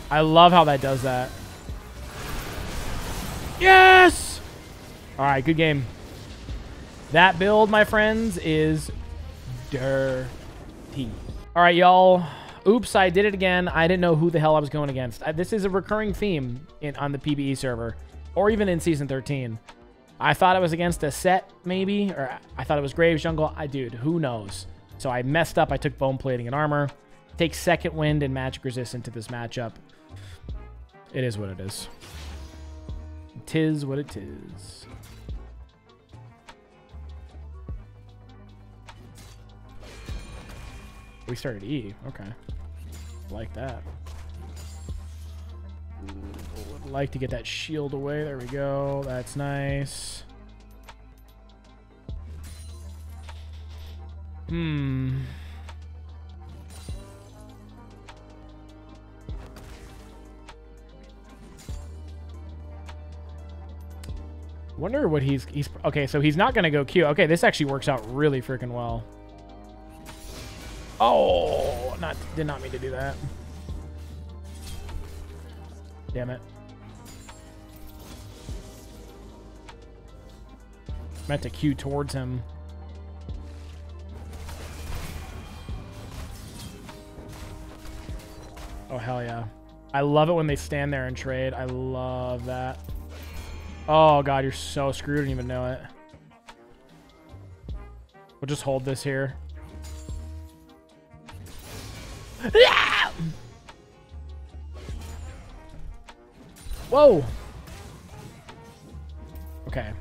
I love how that does that. Yes! All right, good game. That build, my friends, is dirty. All right, y'all. Oops, I did it again. I didn't know who the hell I was going against. I, this is a recurring theme in on the P B E server, or even in Season thirteen. I thought I was against a set, maybe, or I thought it was Graves Jungle. I, dude, who knows? So I messed up. I took Bone Plating and Armor. Take Second Wind and Magic Resist into this matchup. It is what it is. Tis what it is. We started E. Okay. Like that. Ooh, would like to get that shield away. There we go. That's nice. Hmm. Wonder what he's he's okay. So he's not gonna go Q. Okay, this actually works out really freaking well. Oh, not did not mean to do that. Damn it. Meant to Q towards him. Oh, hell yeah. I love it when they stand there and trade. I love that. Oh, God, you're so screwed. I didn't even know it. We'll just hold this here. Yeah! Whoa. Okay.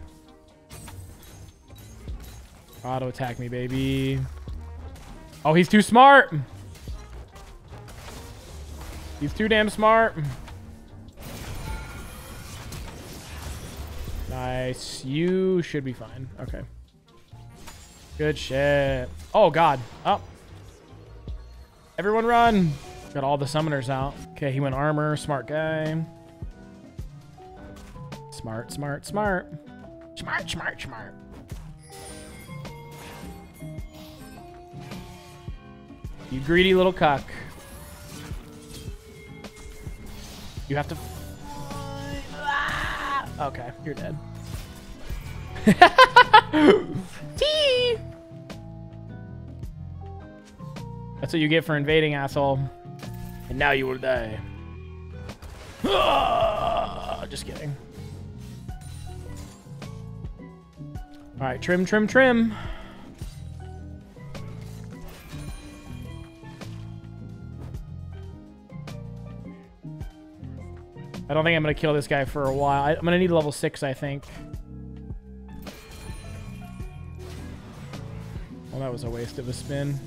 Auto attack me, baby. Oh, he's too smart. He's too damn smart. Nice. You should be fine. Okay. Good shit. Oh, God. Oh. Everyone run. Got all the summoners out. Okay, he went armor. Smart guy. Smart, smart, smart. Smart, smart, smart. You greedy little cuck. You have to... Okay, you're dead. Tee! That's what you get for invading, asshole. And now you will die. Ah, just kidding. Alright, trim, trim, trim. I don't think I'm going to kill this guy for a while. I, I'm going to need level six, I think. Well, that was a waste of a spin.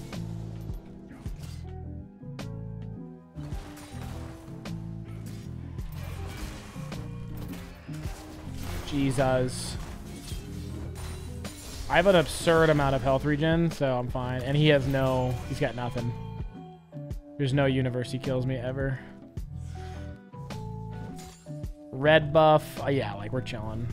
Jesus. I have an absurd amount of health regen, so I'm fine. And he has no... He's got nothing. There's no universe he kills me ever. Red buff. Oh, yeah, like, we're chilling.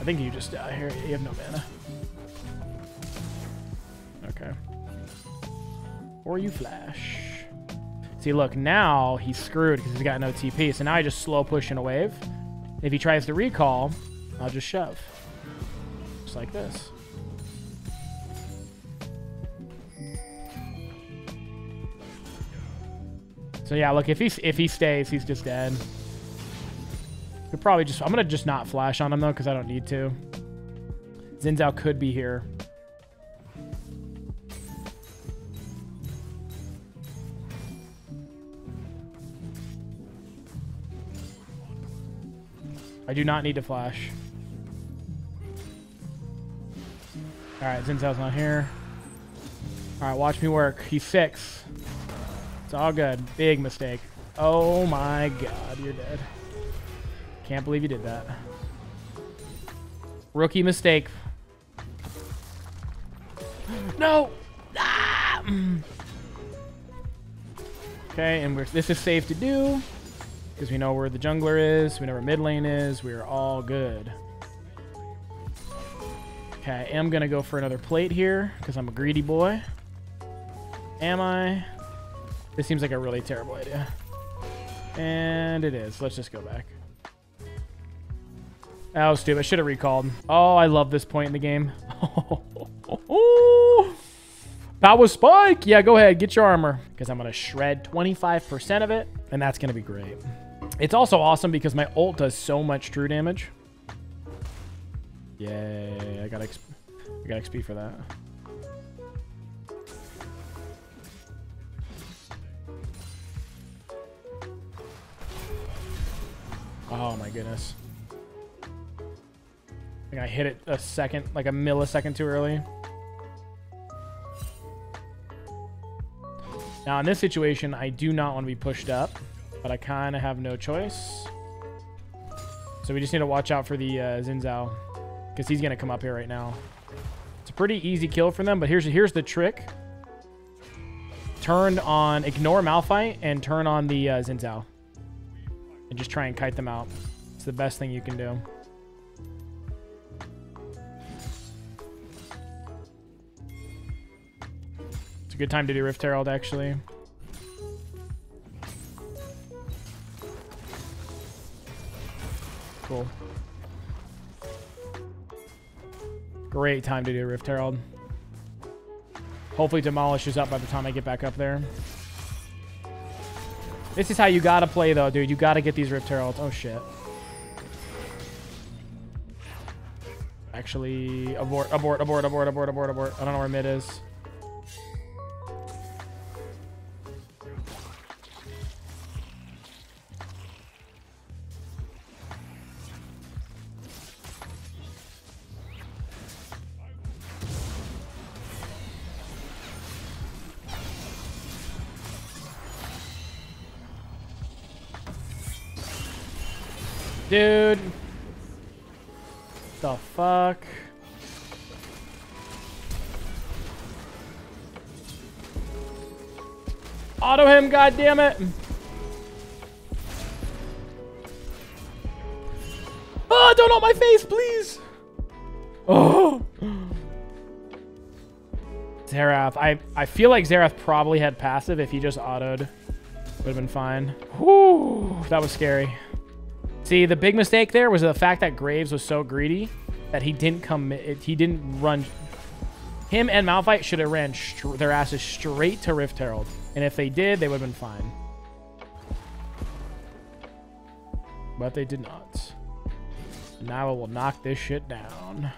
I think you just die here. You have no mana. Okay. Or you flash. See, look, now he's screwed because he's got no T P. So now I just slow push in a wave. If he tries to recall, I'll just shove. Just like this. So yeah, look, if he if he stays, he's just dead. Could probably just I'm gonna just not flash on him though, because I don't need to. Xin Zhao could be here. I do not need to flash. All right, Xin Zhao's not here. All right, watch me work. He's six. It's all good. Big mistake. Oh my god, you're dead. Can't believe you did that. Rookie mistake. No! Ah! Okay, and we're, this is safe to do. Because we know where the jungler is. We know where mid lane is. We are all good. Okay, I am going to go for another plate here. Because I'm a greedy boy. Am I... This seems like a really terrible idea. And it is. Let's just go back. That was stupid. I should have recalled. Oh, I love this point in the game. That was Spike. Yeah, go ahead. Get your armor. Because I'm going to shred twenty-five percent of it. And that's going to be great. It's also awesome because my ult does so much true damage. Yay. I got X P, I got X P for that. Oh my goodness. I think I hit it a second, like a millisecond too early. Now in this situation, I do not want to be pushed up, but I kind of have no choice. So we just need to watch out for the uh, Xin Zhao, because he's going to come up here right now. It's a pretty easy kill for them, but here's, here's the trick. Turned on, ignore Malphite and turn on the uh, Xin Zhao. And just try and kite them out. It's the best thing you can do. It's a good time to do Rift Herald, actually. Cool. Great time to do Rift Herald. Hopefully Demolish is up by the time I get back up there. This is how you gotta play, though, dude. You gotta get these Rift Heralds. Oh, shit. Actually, abort, abort, abort, abort, abort, abort, abort. I don't know where mid is. Dude, the fuck? Auto him, goddammit! Ah, don't on my face, please! Oh! Xerath. I, I feel like Xerath probably had passive. If he just autoed, would have been fine. Whew, that was scary. See, the big mistake there was the fact that Graves was so greedy that he didn't come... He didn't run... Him and Malphite should have ran their asses straight to Rift Herald. And if they did, they would have been fine. But they did not. Now I will knock this shit down.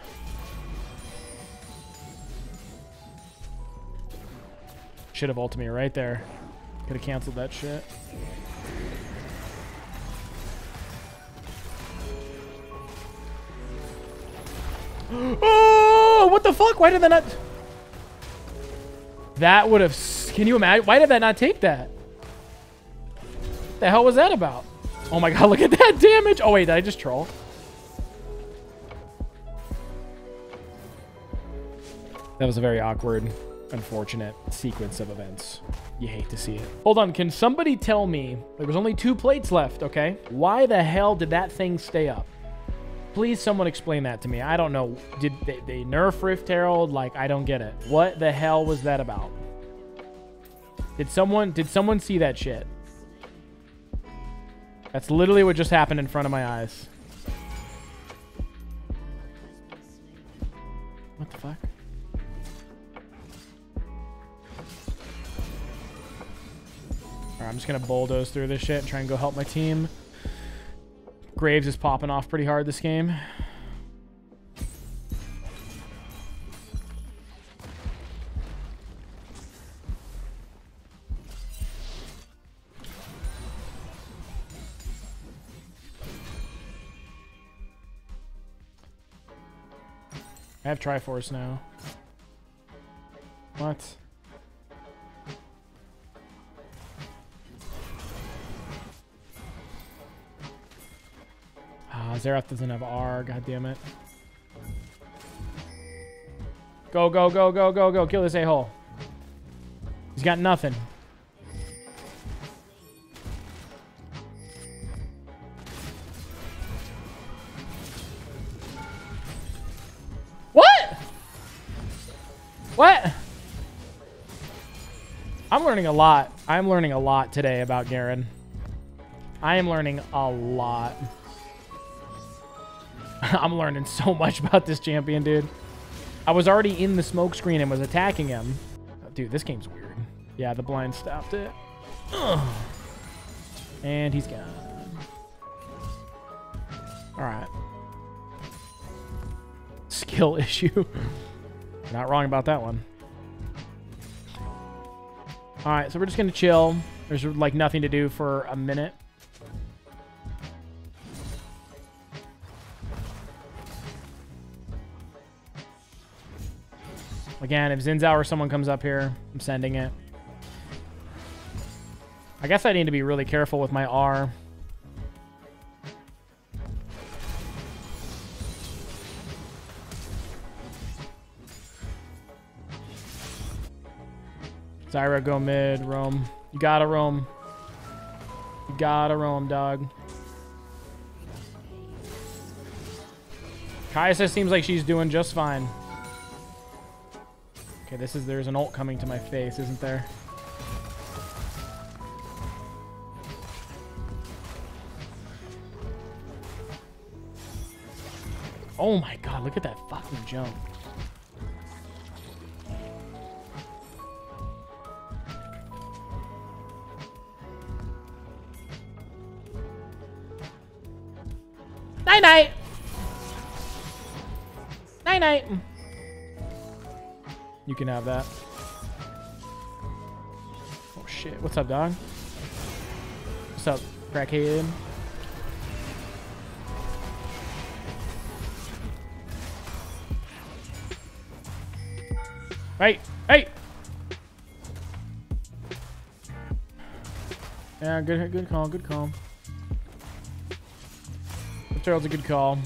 Should have ulted me right there. Could have canceled that shit. Oh, what the fuck? Why did that not... That would have... Can you imagine? Why did that not take that? What the hell was that about? Oh my god, look at that damage. Oh wait, did I just troll? That was a very awkward... unfortunate sequence of events. You hate to see it. Hold on, can somebody tell me, there was only two plates left, okay? Why the hell did that thing stay up? Please someone explain that to me. I don't know. Did they, they nerf Rift Herald? Like, I don't get it. What the hell was that about? Did someone, did someone see that shit? That's literally what just happened in front of my eyes. What the fuck? I'm just going to bulldoze through this shit and try and go help my team. Graves is popping off pretty hard this game. I have Triforce now. What? Xerath doesn't have R, goddammit. Go, go, go, go, go, go. Kill this a-hole. He's got nothing. What? What? I'm learning a lot. I'm learning a lot today about Garen. I am learning a lot. I'm learning so much about this champion, dude. I was already in the smoke screen and was attacking him. Dude, this game's weird. Yeah, the blind stopped it. Ugh. And he's gone. All right. Skill issue. You're not wrong about that one. All right, so we're just going to chill. There's like nothing to do for a minute. Again, if Zinzao or someone comes up here, I'm sending it. I guess I need to be really careful with my R. Zyra, go mid, roam. You gotta roam. You gotta roam, dog. Kaisa seems like she's doing just fine. Okay, this is, there's an ult coming to my face, isn't there? Oh my god, look at that fucking jump. Night-night! Night-night! You can have that. Oh shit. What's up, dog? What's up, crackhead? Hey! Hey! Yeah, good good call, good call. The turtle's a good call.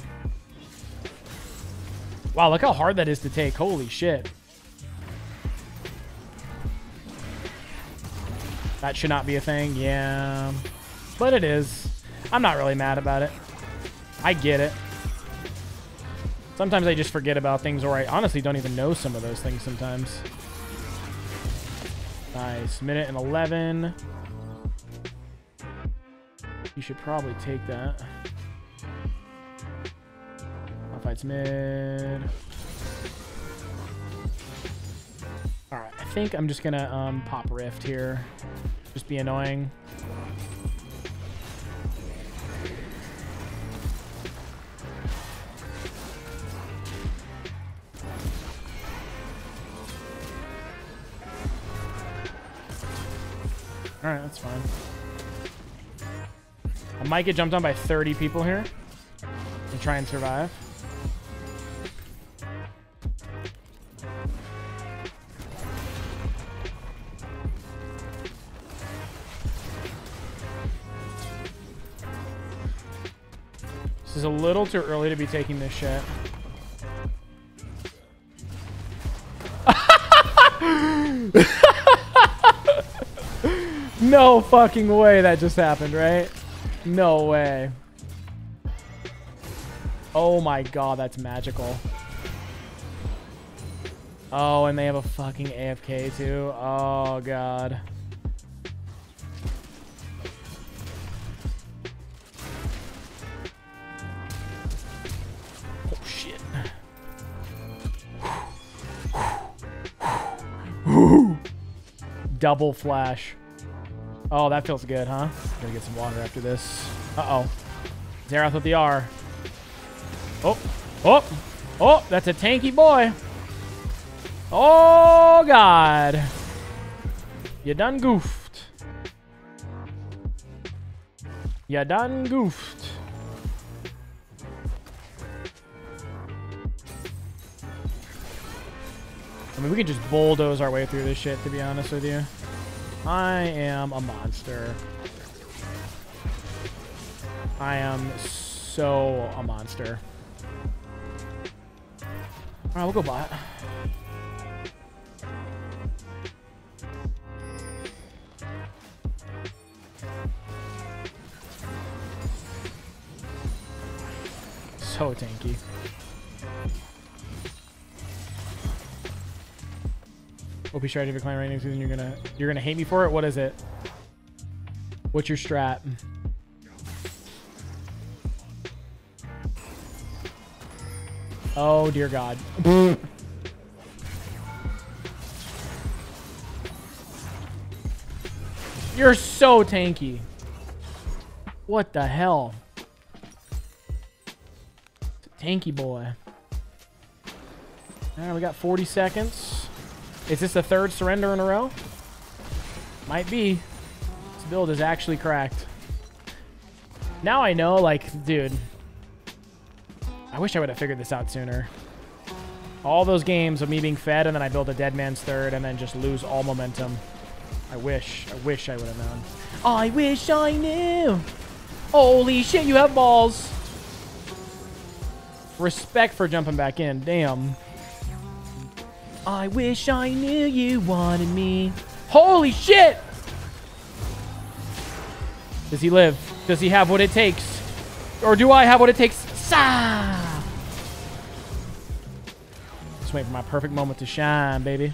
Wow, look how hard that is to take. Holy shit. That should not be a thing. Yeah. But it is. I'm not really mad about it. I get it. Sometimes I just forget about things, or I honestly don't even know some of those things sometimes. Nice. Minute and eleven. You should probably take that. I'll fight mid. Alright, I think I'm just going to um, pop Rift here. Just be annoying. Alright, that's fine. I might get jumped on by thirty people here and try and survive. This is a little too early to be taking this shit. No fucking way that just happened, right? No way. Oh my god, that's magical. Oh, and they have a fucking A F K too. Oh god. Oh shit. Double flash. Oh, that feels good, huh? Gonna get some water after this. Uh-oh. Xerath with the R. Oh. Oh. Oh, that's a tanky boy. Oh, God. You done goofed. You done goofed. I mean, we could just bulldoze our way through this shit, to be honest with you. I am a monster. I am so a monster. All right, we'll go bot. So tanky. We'll be sure to decline right next season. You're gonna you're gonna hate me for it. What is it? What's your strat? Oh dear God. You're so tanky. What the hell? It's a tanky boy. All right, we got forty seconds. Is this the third surrender in a row? Might be. This build is actually cracked. Now I know, like, dude. I wish I would have figured this out sooner. All those games of me being fed, and then I build a dead man's third, and then just lose all momentum. I wish. I wish I would have known. I wish I knew. Holy shit, you have balls. Respect for jumping back in. Damn. I wish I knew you wanted me. Holy shit! Does he live? Does he have what it takes? Or do I have what it takes? Sa! Just wait for my perfect moment to shine, baby.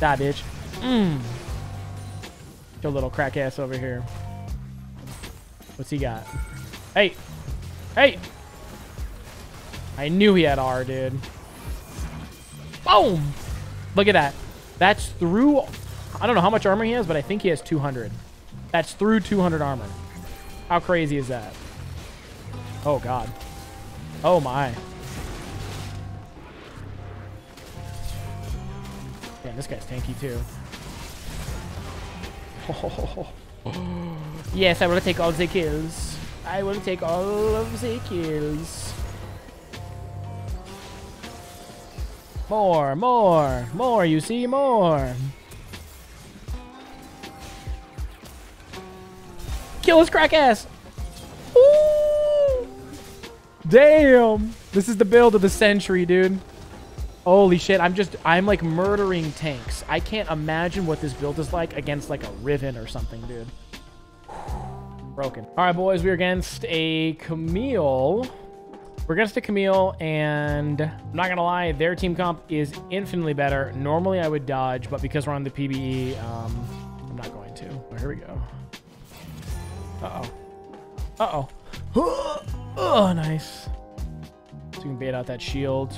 Die, bitch. Mmm. Your little crack ass over here. What's he got? Hey! Hey! I knew he had R, dude. Boom! Look at that. That's through... I don't know how much armor he has, but I think he has two hundred. That's through two hundred armor. How crazy is that? Oh, God. Oh, my. Damn, this guy's tanky, too. Oh. Yes, I will take all the kills. I will take all of the kills. More, more, more, you see, more. Kill his crack ass. Ooh. Damn. This is the build of the century, dude. Holy shit, I'm just, I'm like murdering tanks. I can't imagine what this build is like against like a Riven or something, dude. Broken. All right, boys, we're against a Camille. We're against a Camille, and I'm not gonna lie, their team comp is infinitely better. Normally I would dodge, but because we're on the P B E, um, I'm not going to. Well, here we go. Uh-oh. Uh-oh. Oh, nice. So you can bait out that shield.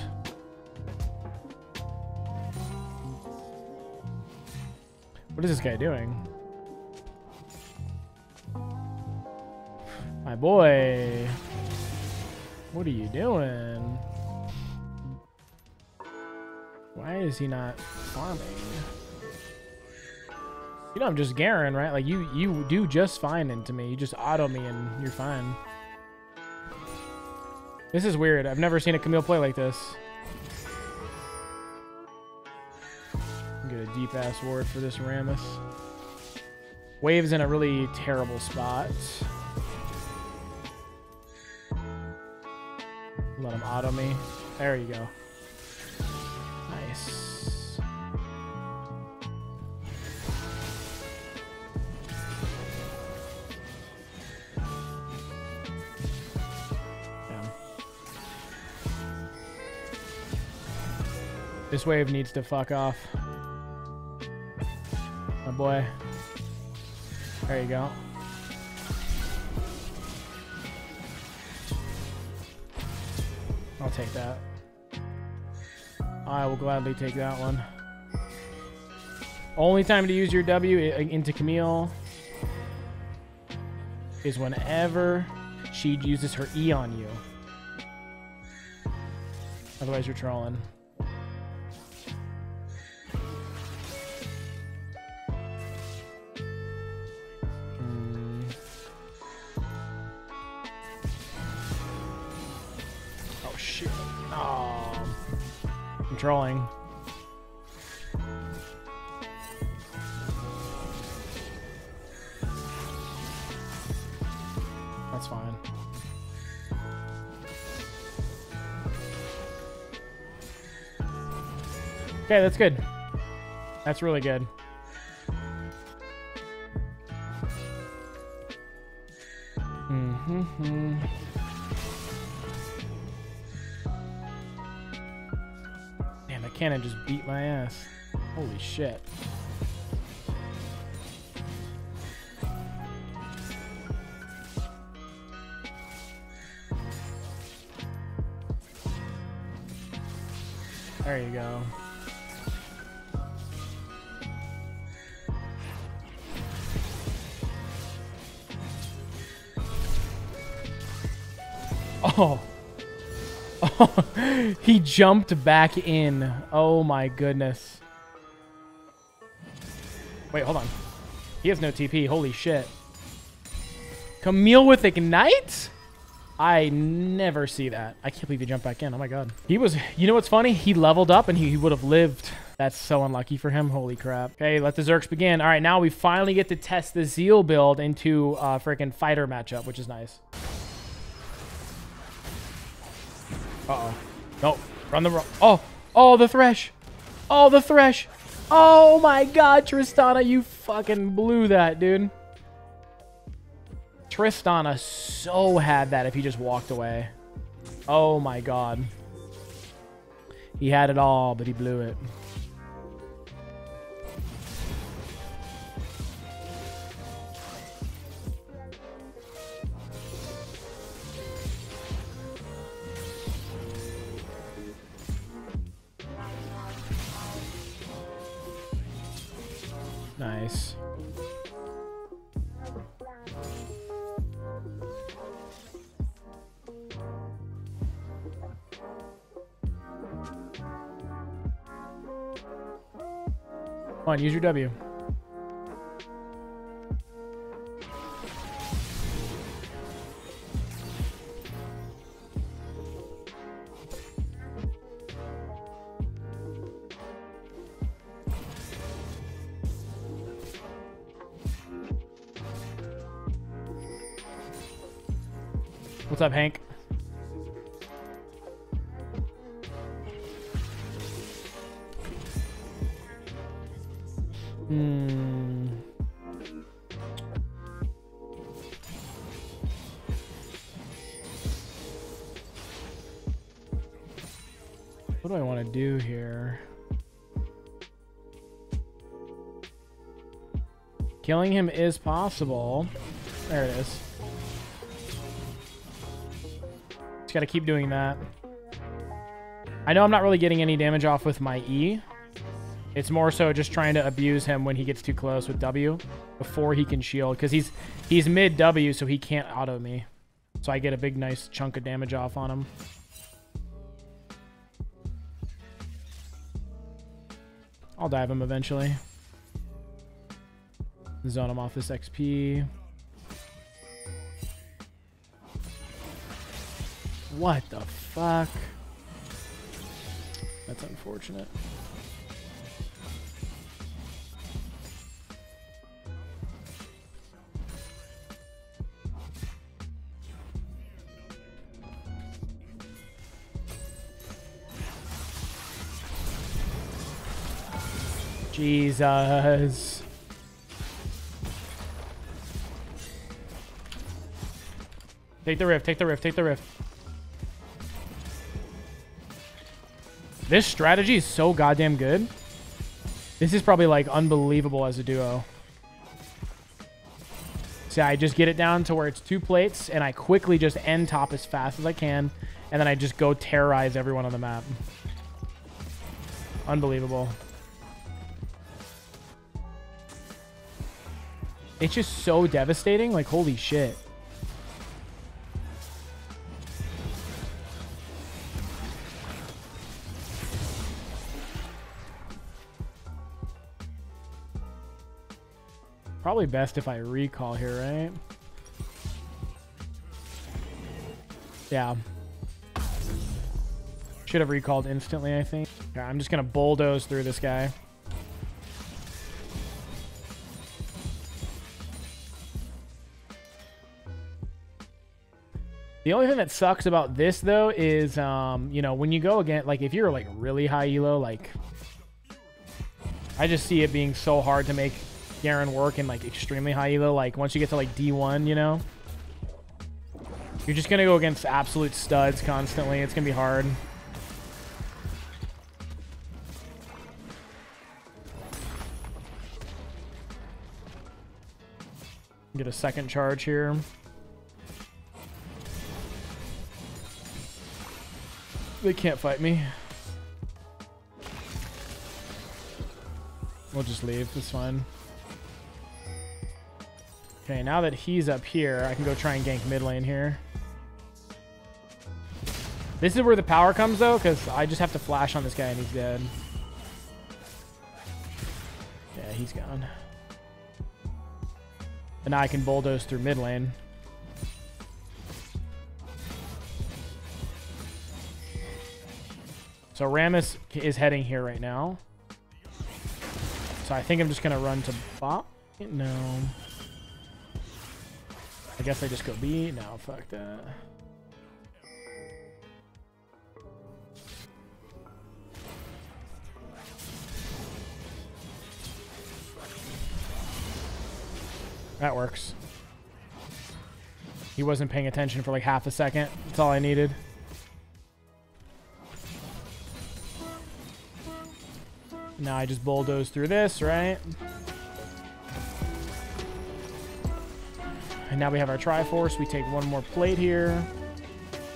What is this guy doing? My boy. What are you doing? Why is he not farming? You know I'm just Garen, right? Like, you you do just fine into me. You just auto me and you're fine. This is weird. I've never seen a Camille play like this. Get a deep-ass ward for this Rammus. Wave's in a really terrible spot. Let him auto me. There you go. Nice. This wave needs to fuck off. My boy. There you go. I'll take that. I will gladly take that one. Only time to use your W into Camille is whenever she uses her E on you. Otherwise you're trolling. Drawing. That's fine. Okay, that's good. That's really good. Mm-hmm-hmm. Cannon just beat my ass. Holy shit. There you go. Oh. He jumped back in. Oh my goodness. Wait, hold on. He has no T P. Holy shit. Camille with Ignite? I never see that. I can't believe he jumped back in. Oh my god. He was... You know what's funny? He leveled up and he, he would have lived. That's so unlucky for him. Holy crap. Okay, let the Zerks begin. All right, now we finally get to test the Zeal build into a freaking fighter matchup, which is nice. Uh-oh. Nope. Run the roll. Oh. Oh, the Thresh. Oh, the Thresh. Oh, my God, Tristana. You fucking blew that, dude. Tristana so had that if he just walked away. Oh, my God. He had it all, but he blew it. Nice. Come on, use your W. What's up, Hank? Hmm. What do I want to do here? Killing him is possible. There it is. Just gotta keep doing that. I know I'm not really getting any damage off with my E. It's more so just trying to abuse him when he gets too close with W before he can shield, because he's he's mid W, so he can't auto me. So I get a big nice chunk of damage off on him. I'll dive him eventually. Zone him off this X P. What the fuck? That's unfortunate. Jesus. Take the rift, take the rift, take the rift. This strategy is so goddamn good. This is probably like unbelievable as a duo. See, I just get it down to where it's two plates and I quickly just end top as fast as I can. And then I just go terrorize everyone on the map. Unbelievable. It's just so devastating. Like, holy shit. Probably best if I recall here, right? Yeah. Should have recalled instantly, I think. Yeah, I'm just going to bulldoze through this guy. The only thing that sucks about this, though, is, um, you know, when you go again, like, if you're, like, really high E L O, like, I just see it being so hard to make Garen work in, like, extremely high E L O. Like, once you get to, like, D one, you know? You're just going to go against absolute studs constantly. It's going to be hard. Get a second charge here. They can't fight me. We'll just leave. It's fine. Okay, now that he's up here, I can go try and gank mid lane here. This is where the power comes, though, because I just have to flash on this guy and he's dead. Yeah, he's gone. And now I can bulldoze through mid lane. So Rammus is heading here right now. So I think I'm just going to run to bot. No. I guess I just go B. No, fuck that. That works. He wasn't paying attention for like half a second. That's all I needed. Now I just bulldoze through this, right? And now we have our Triforce. We take one more plate here.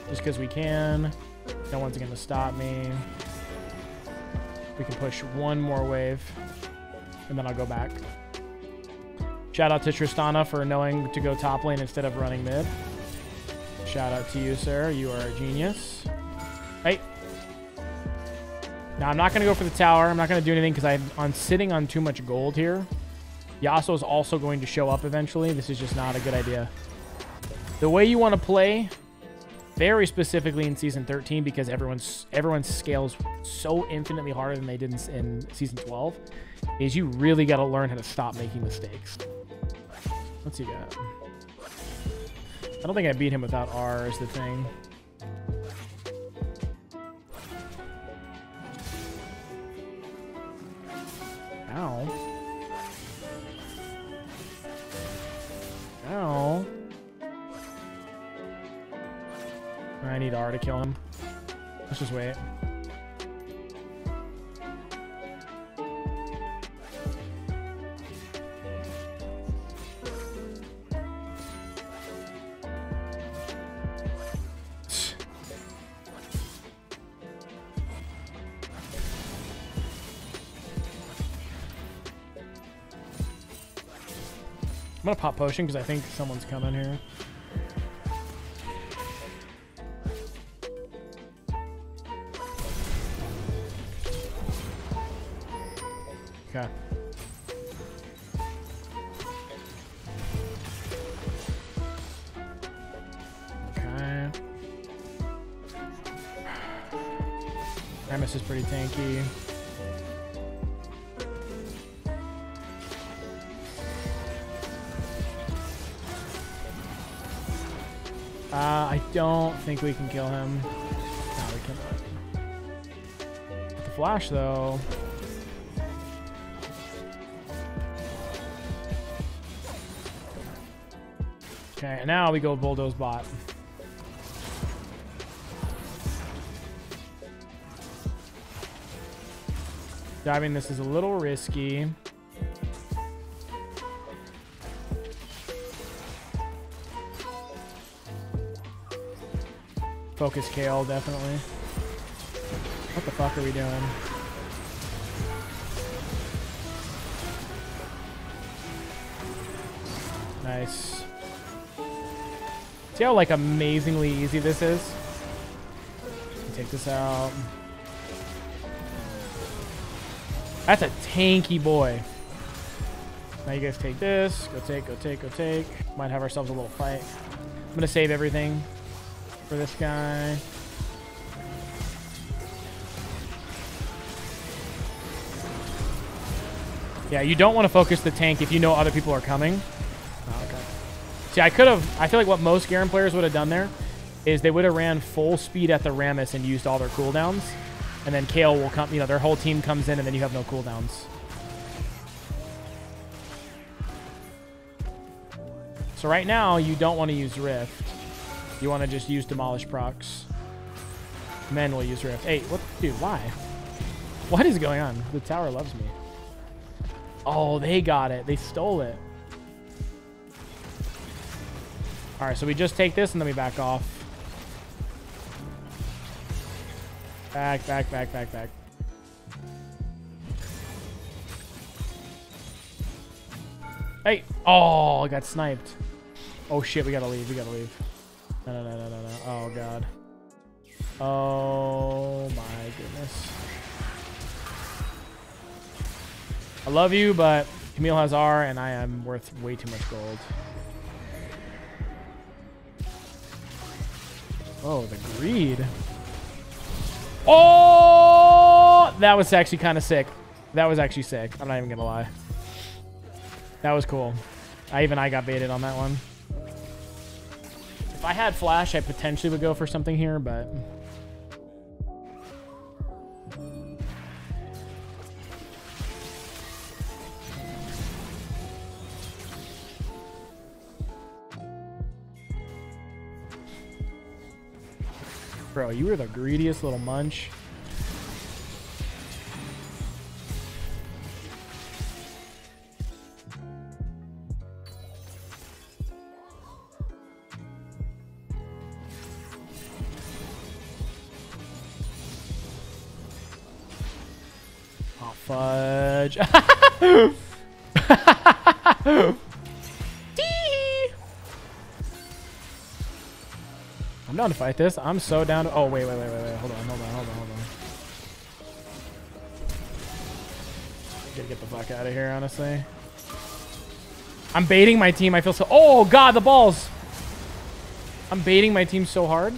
Just because we can. No one's going to stop me. We can push one more wave. And then I'll go back. Shout out to Tristana for knowing to go top lane instead of running mid. Shout out to you, sir. You are a genius. Hey. Now, I'm not going to go for the tower. I'm not going to do anything because I'm, I'm sitting on too much gold here. Yasuo is also going to show up eventually. This is just not a good idea. The way you want to play, very specifically in Season thirteen, because everyone's everyone scales so infinitely harder than they did in, in Season twelve, is you really got to learn how to stop making mistakes. What's he got? I don't think I beat him without R is the thing. Ow. need R to kill him. Let's just wait. I'm gonna pop potion because I think someone's coming here. Okay. Okay. Rammus is pretty tanky. Uh, I don't think we can kill him. No, we can't. The flash, though. Okay, and now we go bulldoze bot. Diving this is a little risky. Focus Kayle, definitely. What the fuck are we doing? Nice. See how, like, amazingly easy this is? Take this out. That's a tanky boy. Now you guys take this. Go take, go take, go take. Might have ourselves a little fight. I'm gonna save everything for this guy. Yeah, you don't want to focus the tank if you know other people are coming. Oh, okay. See, I could have... I feel like what most Garen players would have done there is they would have ran full speed at the Rammus and used all their cooldowns. And then Kayle will come... You know, their whole team comes in and then you have no cooldowns. So right now, you don't want to use Rift. You want to just use Demolish procs. Men will use Rift. Hey, what? Dude, why? What is going on? The tower loves me. Oh, they got it. They stole it. All right, so we just take this and then we back off. Back, back, back, back, back. Hey. Oh, I got sniped. Oh, shit. We got to leave. We got to leave. No, no, no, no, no, no. Oh, God. Oh, my goodness. I love you, but Camille has R, and I am worth way too much gold. Oh, the greed. Oh! That was actually kind of sick. That was actually sick. I'm not even going to lie. That was cool. I even I got baited on that one. If I had flash, I potentially would go for something here, but... Bro, you were the greediest little munch. Fudge. I'm down to fight this. I'm so down to... Oh, wait, wait, wait, wait, wait. Hold on, hold on, hold on, hold on. I gotta get the fuck out of here, honestly. I'm baiting my team. I feel so... Oh, God, the balls. I'm baiting my team so hard.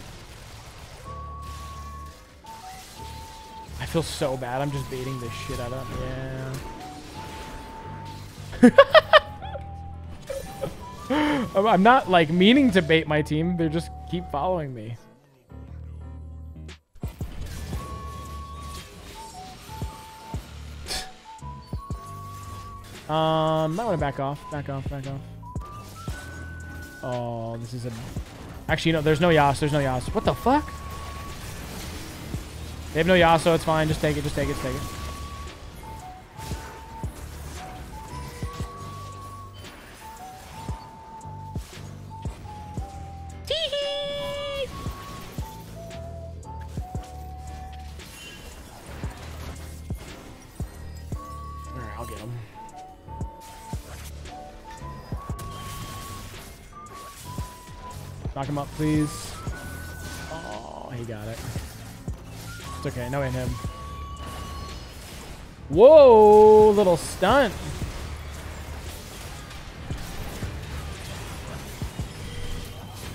I feel so bad. I'm just baiting this shit out of him. Yeah. I'm not, like, meaning to bait my team. They just keep following me. um, might want to back off. Back off. Back off. Oh, this is a... Actually, no, there's no Yas. There's no Yas. What the fuck? They have no Yasuo, it's fine. Just take it, just take it, just take it. Knock him up, please. Oh, he got it. It's okay. No in him. Whoa, little stunt.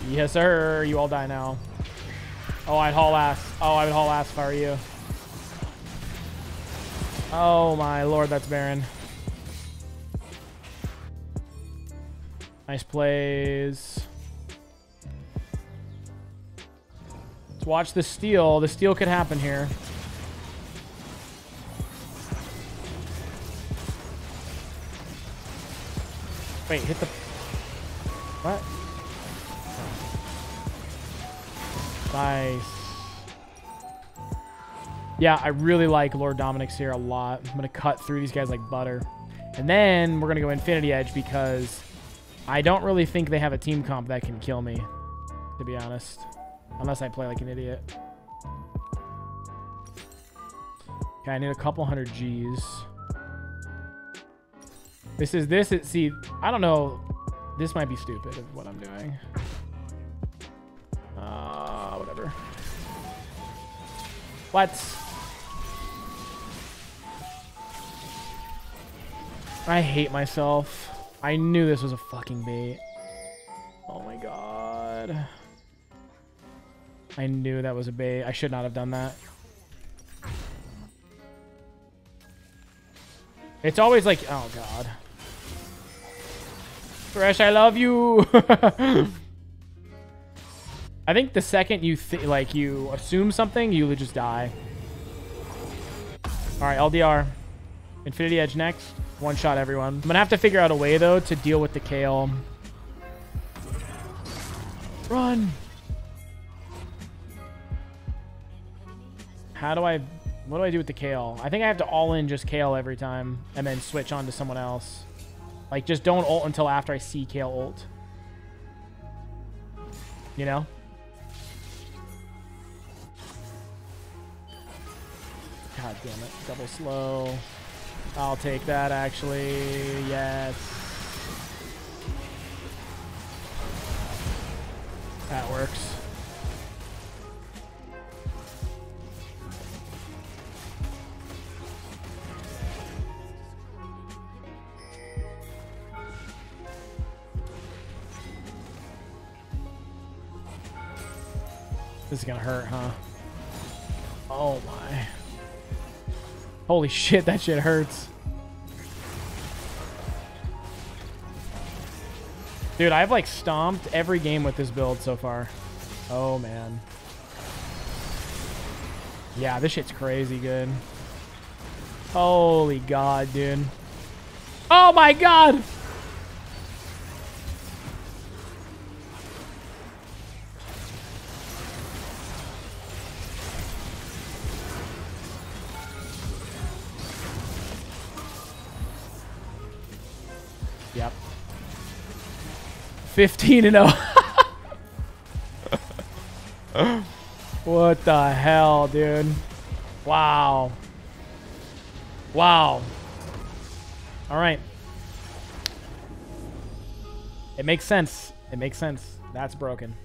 Yes, sir. You all die now. Oh, I'd haul ass. Oh, I would haul ass if I were you. Oh, my Lord. That's Baron. Nice plays. Watch the steal. The steal could happen here. Wait, hit the... What? Nice. Yeah, I really like Lord Dominic's here a lot. I'm going to cut through these guys like butter. And then we're going to go Infinity Edge because I don't really think they have a team comp that can kill me, to be honest. Unless I play like an idiot. Okay, I need a couple hundred G's. This is this. It, see, I don't know. This might be stupid of what I'm doing. Uh, whatever. What? I hate myself. I knew this was a fucking bait. Oh my god. I knew that was a bait. I should not have done that. It's always like... Oh, God. Thresh, I love you! I think the second you, th like, you assume something, you'll just die. Alright, L D R. Infinity Edge next. One shot, everyone. I'm gonna have to figure out a way, though, to deal with the Kayle. Run! How do I... What do I do with the Kayle? I think I have to all-in just Kayle every time and then switch on to someone else. Like, just don't ult until after I see Kayle ult. You know? God damn it. Double slow. I'll take that, actually. Yes. That works. This is gonna hurt, huh? Oh my. Holy shit, that shit hurts. Dude, I've like stomped every game with this build so far. Oh man. Yeah, this shit's crazy good. Holy god, dude. Oh my god! fifteen and oh. What the hell, dude? Wow. Wow. All right. It makes sense. It makes sense. That's broken.